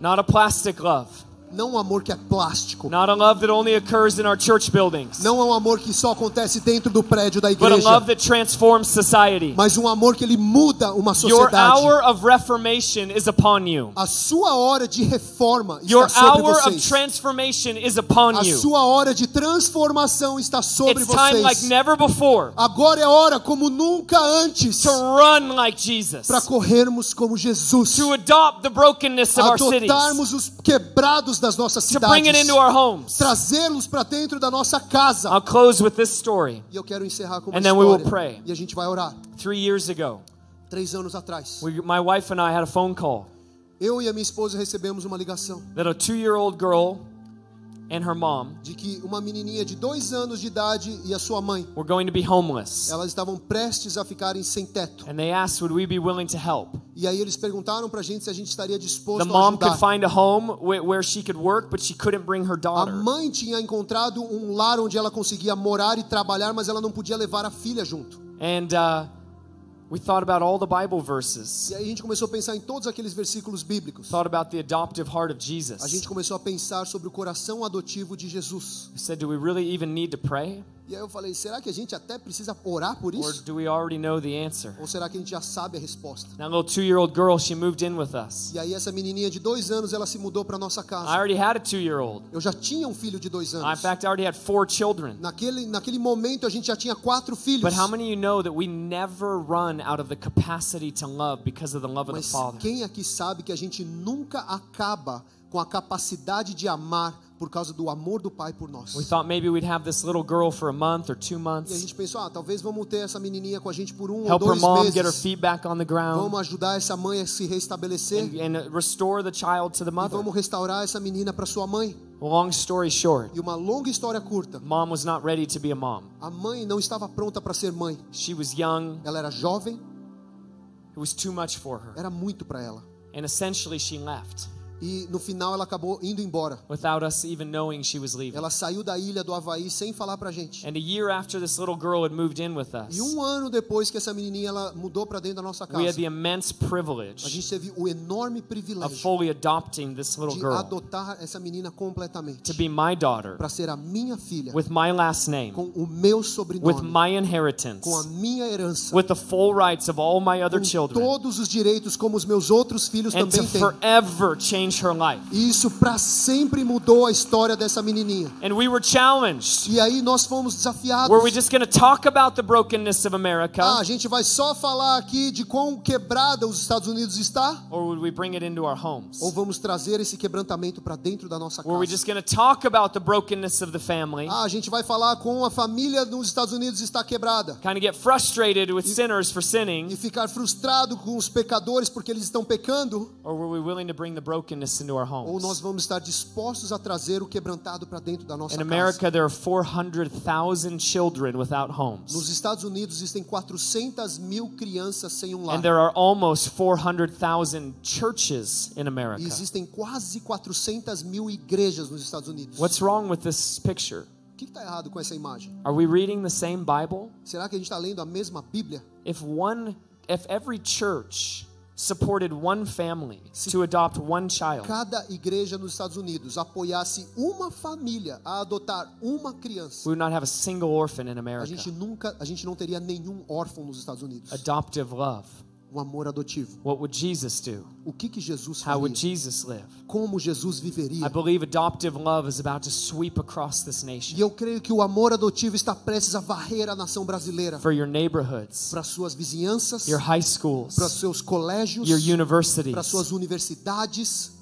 Not a plastic love. Não um amor que é plástico. Not a love that only occurs in our church buildings. Não é um amor que só acontece dentro do prédio da igreja. But a love that transforms society. Mas um amor que ele muda uma sociedade. Your hour of reformation is upon you. A sua hora de reforma está sobre vocês. Your hour of transformation is upon you. A sua hora de transformação está sobre vocês. It's time like never before. Agora é hora como nunca antes. To run like Jesus. Para corrermos como Jesus. To adopt the brokenness of our cities. Adotarmos os quebrados das nossas cidades, trazê-los para dentro da nossa casa. I'll close with this story. E eu quero encerrar com uma história. E a gente vai orar. 3 anos atrás, my wife and I had a phone call. Eu e a minha esposa recebemos uma ligação. That a 2-year-old girl and her mom, de que uma menininha de 2 anos de idade e a sua mãe, were going to be homeless. Elas estavam prestes a ficarem sem teto. And they asked would we be willing to help. E aí eles perguntaram pra gente se a gente estaria disposto a ajudar. The mom could find a home where she could work, but she couldn't bring her daughter. A mãe tinha encontrado um lar onde ela conseguia morar e trabalhar, mas ela não podia levar a filha junto. And we thought about all the Bible verses. E aí a gente começou a pensar em todos aqueles versículos bíblicos. Thought about the adoptive heart of Jesus. A gente começou a pensar sobre o coração adotivo de Jesus. I said, do we really even need to pray? E aí eu falei, será que a gente até precisa orar por isso? Or do we already know the answer? Ou será que a gente já sabe a resposta? Now, a little 2-year-old girl, she moved in with us. E aí essa menininha de 2 anos, ela se mudou para nossa casa. I already had a 2-year-old. Eu já tinha um filho de 2 anos. In fact, I already had 4 children. Naquele momento a gente já tinha 4 filhos. But how many of you know that we never run out of the capacity to love because of the love of the Father. Mas quem aqui sabe que a gente nunca acaba com a capacidade de amar por causa do amor do Pai por nós. We thought maybe we'd have this little girl for a month or 2 months. E a gente pensou, talvez vamos ter essa menininha com a gente por 1 ou 2 meses. Help her mom get her feet back on the ground. Vamos ajudar essa mãe a se restabelecer. And restore the child to the mother. E vamos restaurar essa menina para sua mãe. Long story short. E uma longa história curta. Mom was not ready to be a mom. A mãe não estava pronta para ser mãe. She was young. Ela era jovem. It was too much for her. Era muito para ela. And essentially she left. E no final ela acabou indo embora. Without us even knowing she was leaving. Ela saiu da ilha do Havaí sem falar pra gente. And a year after this little girl had moved in with us. E 1 ano depois que essa menininha ela mudou para dentro da nossa casa. We had the immense privilege. A gente teve o enorme privilégio. Of fully adopting this little girl. De adotar essa menina completamente. To be my daughter. Para ser a minha filha. With my last name. Com o meu sobrenome. With my inheritance. Com a minha herança. With the full rights of all my other children. Com todos os direitos como os meus outros filhos também têm. And to forever change her life. Isso para sempre mudou a história dessa menininha. And we were challenged. E aí nós fomos desafiados. Were we just going to talk about the brokenness of America? A gente vai só falar aqui de quão quebrada os Estados Unidos está? Or would we bring it into our homes? Ou vamos trazer esse quebrantamento para dentro da nossa casa? Were we just going to talk about the brokenness of the family? A gente vai falar com a família nos Estados Unidos está quebrada. Kind of get frustrated with sinners for sinning. E ficar frustrado com os pecadores porque eles estão pecando? Or were we willing to bring the brokenness into our homes. Ou nós vamos estar dispostos a trazer o quebrantado para dentro da nossa casa. In America, there are 400,000 children without homes. Nos Estados Unidos existem 400,000 crianças sem um lar. And there are almost 400,000 churches in America. E existem quase 400,000 igrejas nos Estados Unidos. What's wrong with this picture? O que está errado com essa imagem? Are we reading the same Bible? Será que a gente está lendo a mesma Bíblia? If every church supported one family to adopt one child. Cada igreja nos Estados Unidos apoiasse uma família a adotar uma criança. We would not have a single orphan in America. A gente não teria nenhum órfão nos Estados Unidos. Adoptive love. Um amor adotivo. What would Jesus do? O que Jesus faria? How would Jesus live? Como Jesus viveria? I believe adoptive love is about to sweep across this nation. E eu creio que o amor adotivo está prestes a varrer a nação brasileira. For your neighborhoods. Para suas vizinhanças. Your high schools. Para seus colégios. Your universities. Para suas universidades.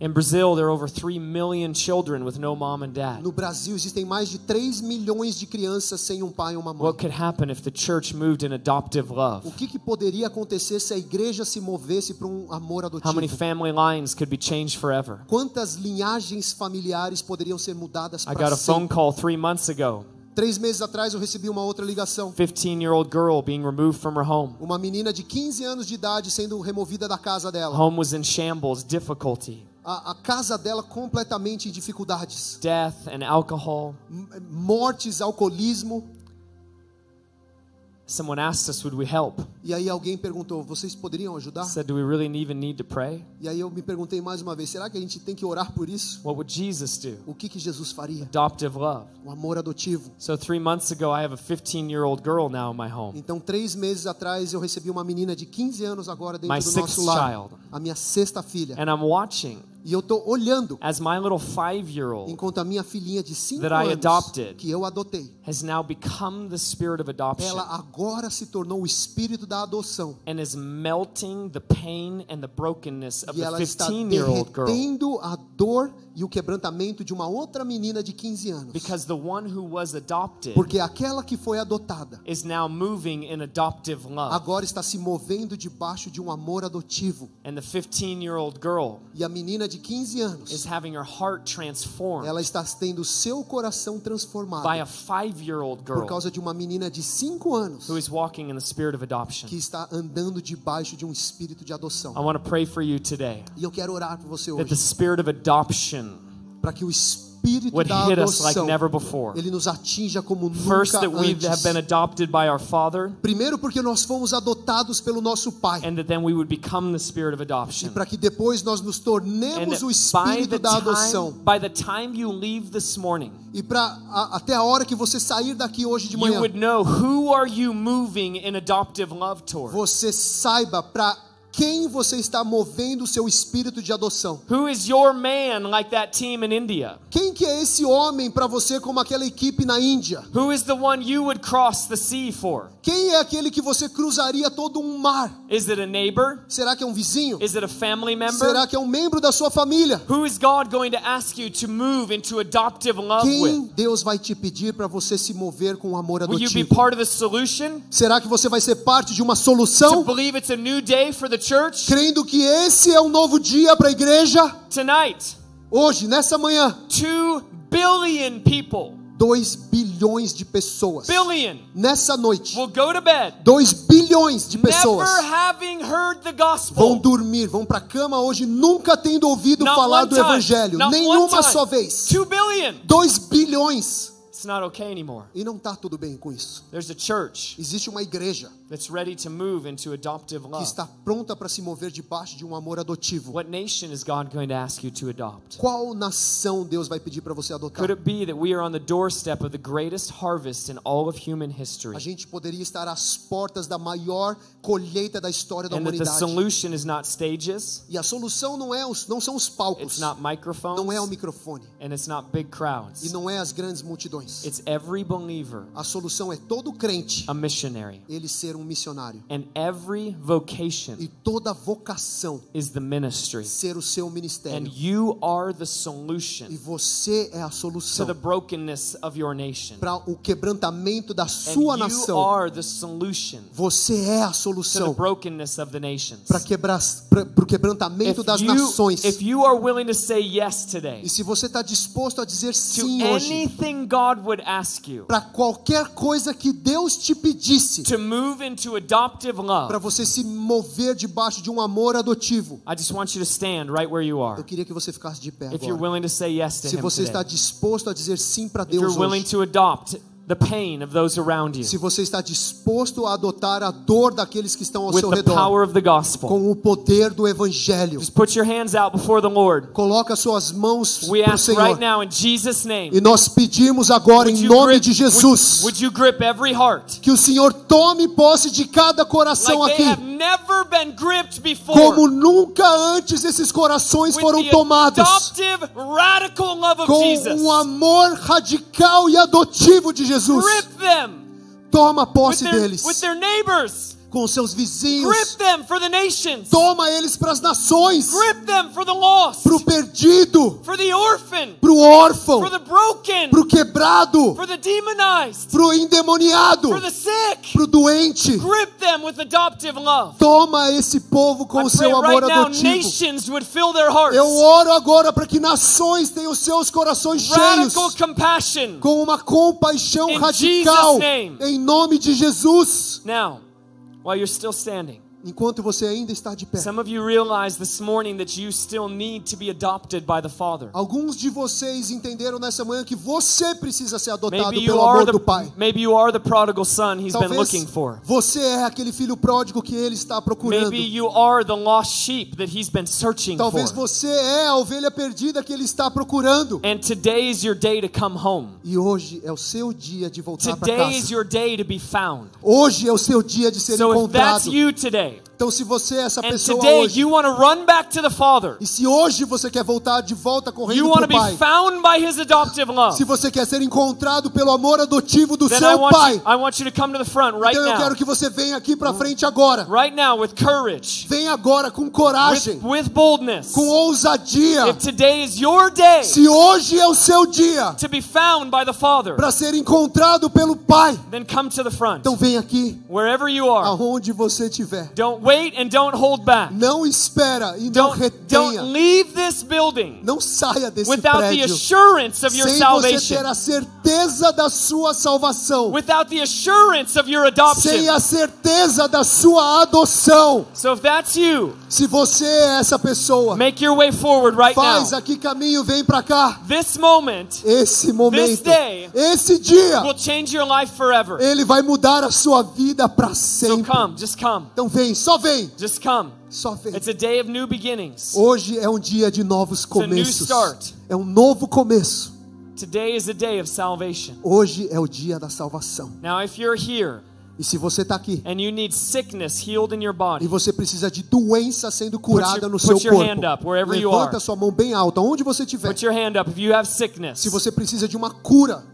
In Brazil, there are over 3 million children with no mom and dad. No Brasil existem mais de 3 milhões de crianças sem um pai e uma mãe. What could happen if the church moved in adoptive love? O que poderia acontecer se a igreja se movesse para um amor adotivo? How many family lines could be changed forever? Quantas linhagens familiares poderiam ser mudadas para sempre? I got a phone call 3 months ago. 3 meses atrás eu recebi uma outra ligação. 15-year-old girl being removed from her home. Uma menina de 15 anos de idade sendo removida da casa dela. Home was in shambles, difficulty. A casa dela completamente em dificuldades. Death and alcohol. Mortes, alcoolismo. Someone asked us, would we help? E aí alguém perguntou, vocês poderiam ajudar? Said, do we really even need to pray? E aí eu me perguntei mais uma vez, será que a gente tem que orar por isso? What would Jesus do? O que Jesus faria? Adoptive love. O amor adotivo. So 3 months ago, I have a 15-year-old girl now in my home. Então 3 meses atrás eu recebi uma menina de 15 anos agora dentro do nosso lar. A minha 6ª filha. And I'm watching. E eu estou olhando as my little 5-year-old, enquanto a minha filhinha de 5 anos adopted, que eu adotei, has now become the spirit of adoption, ela agora se tornou o espírito da adoção, and is melting the pain and the brokenness of the 15-year-old girl, derretendo a dor e o quebrantamento de uma outra menina de 15 anos. Because the one who was adopted, porque aquela que foi adotada, is now moving in adoptive love, agora está se movendo debaixo de um amor adotivo. And the 15-year-old girl, e a menina de 15 anos, is having her heart transformed, ela está tendo seu coração transformado, by a 5-year-old girl, por causa de uma menina de 5 anos, who is walking in the spirit of adoption, que está andando debaixo de um espírito de adoção. I want to pray for you today, e eu quero orar por você hoje, that the spirit of adoption, para que o espírito da adoção ele nos atinja como nunca antes. Primeiro, porque nós fomos adotados pelo nosso Pai, e para que depois nós nos tornemos o espírito da adoção. E para até a hora que você sair daqui hoje de manhã, você saiba para quem você está movendo o seu espírito de adoção? Who is your man like that team in India? Quem que é esse homem para você como aquela equipe na Índia? Who is the one you would cross the sea for? Quem é aquele que você cruzaria todo um mar? Is it a neighbor? Será que é um vizinho? Is it a family member? Será que é um membro da sua família? Who is God going to ask you to move into adoptive love with? Quem Deus vai te pedir para você se mover com o amor adotivo? Will you be part of the solution? Será que você vai ser parte de uma solução? To believe it's a new day for the church? Crendo que esse é um novo dia para a igreja? Tonight, hoje, nessa manhã, 2 billion people, 2 bilhões de pessoas, billion, nessa noite, will go to bed, 2 bilhões de pessoas, never having heard the gospel, vão dormir, vão para a cama hoje nunca tendo ouvido falar do evangelho, nenhuma só vez. 2 bilhões. It's not okay anymore. E não tá tudo bem com isso. There's a church, existe uma igreja, that's ready to move into adoptive love, que está pronta para se mover debaixo de um amor adotivo. What nation is God going to ask you to adopt? Qual nação Deus vai pedir para você adotar? Could it be that we are on the doorstep of the greatest harvest in all of human history? A gente poderia estar às portas da maior colheita da história da humanidade. And that the solution is not stages. E a solução não são os palcos. It's not microphones. Não é o microfone. And it's not big crowds. E não é as grandes multidões. It's every believer, a solução é todo crente, a missionary, ele ser um missionário, and every vocation, e toda vocação, is the ministry, ser o seu ministério, and you are the solution, e você é a solução, to the brokenness of your nation, para o quebrantamento da sua and nação, you are the solution, você é a solução, to the brokenness of the nations, para o quebrantamento das nações. If you are willing to say yes today, e se você está disposto a dizer sim hoje, anything God would ask you, para qualquer coisa que Deus te pedisse, to move into adoptive love, para você se mover debaixo de um amor adotivo, I just want you to stand right where you are. Eu queria que você ficasse de pé agora. If you're willing to say yes to him today. Se você está disposto a dizer sim para Deus hoje. If you're willing to adopt the pain of those around you, se você está disposto a adotar a dor daqueles que estão ao seu redor, power of the gospel, com o poder do evangelho, just put your hands out before the Lord. Coloca suas mãos pro Senhor. Right now, in Jesus' name, e nós pedimos agora em nome de Jesus, would you grip every heart, que o Senhor tome posse de cada coração like aqui, como nunca antes esses corações foram tomados, adoptive, radical love of com Jesus, um amor radical e adotivo de Jesus. Grip them, toma posse deles, with their neighbors, com seus vizinhos, grip them for the nations, toma eles para as nações, grip them for the lost, para o perdido, for the orphan, para o órfão, for the broken, para o quebrado, for the demonized, para o endemoniado, for the sick, para o doente, grip them with adoptive love. Toma esse povo com o seu amor adotivo. Nations would fill their hearts. Eu oro agora para que nações tenham seus corações cheios compassion, com uma compaixão radical, em nome de Jesus. Now, while you're still standing, enquanto você ainda está de pé. Some of you realize this morning that you still need to be adopted by the Father. Alguns de vocês entenderam nessa manhã que você precisa ser adotado pelo amor do Pai. Maybe you are the prodigal son he's been looking for. Você é aquele filho pródigo que ele está procurando. Maybe you are the lost sheep that he's been searching for. Talvez você é a ovelha perdida que ele está procurando. And today is your day to come home. E hoje é o seu dia de voltar para casa. Today is your day to be found. Hoje é o seu dia de ser encontrado. So if that's you today, então se você é essa pessoa hoje, e se hoje você quer voltar de volta correndo para o Pai, se você quer ser encontrado pelo amor adotivo do seu Pai, então eu quero que você venha aqui para frente agora. Venha agora com coragem, com ousadia. Se hoje é o seu dia para ser encontrado pelo Pai, então venha aqui, aonde você estiver. Wait and don't hold back. Não espera e não retenha. Don't leave this building. Não saia desse prédio. The assurance of your salvation. Sem você ter a certeza da sua salvação. Without the assurance of your adoption. Sem a certeza da sua adoção. So if that's you, se você é essa pessoa, make your way forward right now. Faz aqui caminho, vem para cá. This moment, esse momento, this day, esse dia, will change your life forever. Ele vai mudar a sua vida para sempre. So come, just come. Então vem, só vem. Just come. Só vem. It's a day of new beginnings. Hoje é um dia de novos começos. It's a new start. É um novo começo. Today is a day of salvation. Hoje é o dia da salvação. Now, if you're here, e se você está aqui, and you need sickness healed in your body, e você precisa de doença sendo curada no seu corpo, levanta sua mão bem alta, onde você estiver. Put your hand up if you have sickness. Se você precisa de uma cura.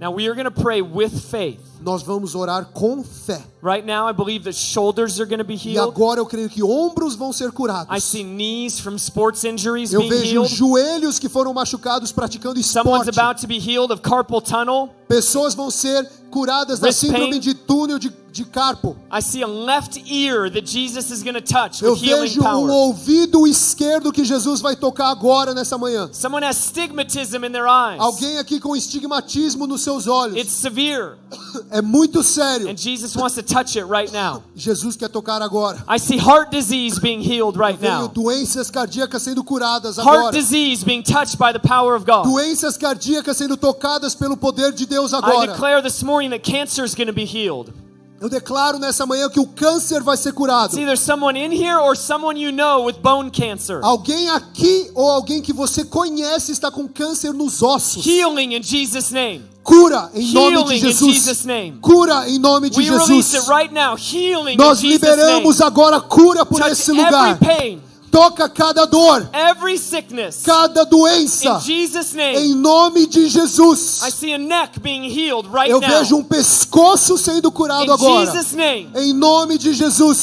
Now we are going to pray with faith. Nós vamos orar com fé. Right now I believe that shoulders are going to be healed. E agora eu creio que ombros vão ser curados. I see knees from sports injuries being healed. Eu vejo joelhos que foram machucados praticando esporte. Someone's about to be healed of carpal tunnel. Pessoas vão ser curadas da síndrome de túnel de carpo. I see a left ear that Jesus is going to touch with healing power. Eu vejo ouvido esquerdo que Jesus vai tocar agora nessa manhã. Someone has stigmatism in their eyes. Alguém aqui com estigmatismo nos seus olhos. It's severe. É muito sério. And Jesus wants to touch it right now. Jesus quer tocar agora. I see heart disease being healed right now. Doenças cardíacas sendo curadas agora. Heart disease being touched by the power of God. Doenças cardíacas sendo tocadas pelo poder de Deus agora. I declare this morning that cancer is going to be healed. Eu declaro nessa manhã que o câncer vai ser curado. Alguém aqui ou alguém que você conhece está com câncer nos ossos. Healing in Jesus' name. Cura em nome de Jesus. Cura em nome de Jesus. Nós liberamos agora cura por esse lugar. Toca cada dor, every sickness, cada doença, in Jesus' name, em nome de Jesus. I see a neck being healed right now. Eu vejo pescoço sendo curado agora, Jesus' name, em nome de Jesus.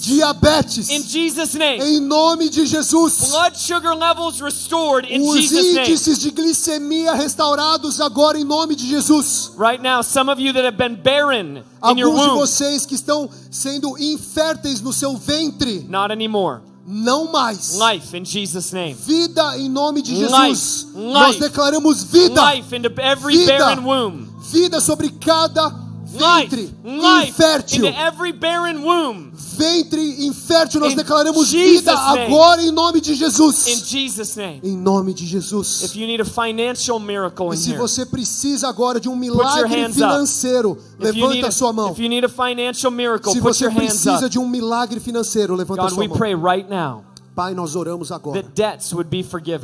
Diabetes, in Jesus' name, em nome de Jesus. Blood sugar levels restored, in Jesus' name. Os índices de glicemia restaurados agora em nome de Jesus. Right now, some of you that have been barren in your womb. Alguns de vocês que estão sendo inférteis no seu ventre. Not anymore. Não mais. Life in Jesus' name. Vida em nome de Jesus. Life. Nós declaramos vida. Life into every barren womb. Vida sobre cada ventre infértil. Life into every barren womb. Ventre infértil, nós declaramos vida agora em nome de Jesus. In Jesus' name. Em nome de Jesus. If you need a financial miracle in here, se você precisa agora de milagre financeiro, levanta sua mão. If you need a financial miracle, se você precisa de milagre financeiro, levanta sua mão. God, we pray right now. Pai, nós oramos agora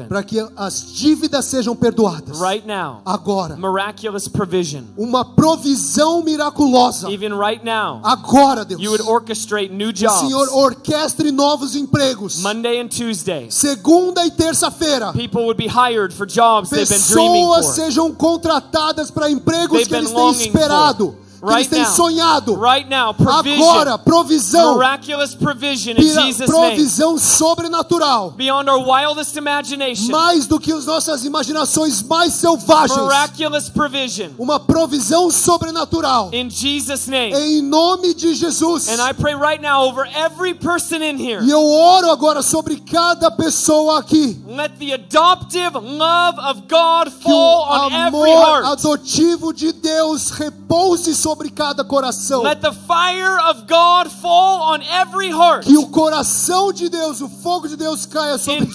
para que as dívidas sejam perdoadas right now, agora. Miraculous provision. Uma provisão miraculosa. Even right now, agora, Deus. You would orchestrate new jobs. O Senhor orquestre novos empregos. Monday and Tuesday. Segunda e terça-feira. People would be hired for jobs they've been dreaming for. Pessoas sejam contratadas para empregos que eles têm esperado. Eles têm sonhado. Right now, provision, agora, provisão. Miraculous provision in Jesus' provisão name. Sobrenatural. Beyond our wildest imagination. Mais do que as nossas imaginações mais selvagens. Miraculous provision. Uma provisão sobrenatural. In Jesus' name. Em nome de Jesus. And I pray right now over every person in here. E eu oro agora sobre cada pessoa aqui. Let the adoptive love of God fall on every heart. Que o amor adotivo de Deus repouse sobre sobre cada coração. Let the fire of God fall on every heart. Que o coração de Deus, o fogo de Deus caia sobre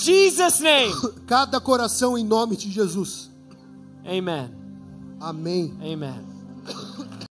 cada coração em nome de Jesus. Amen. Amém. Amen.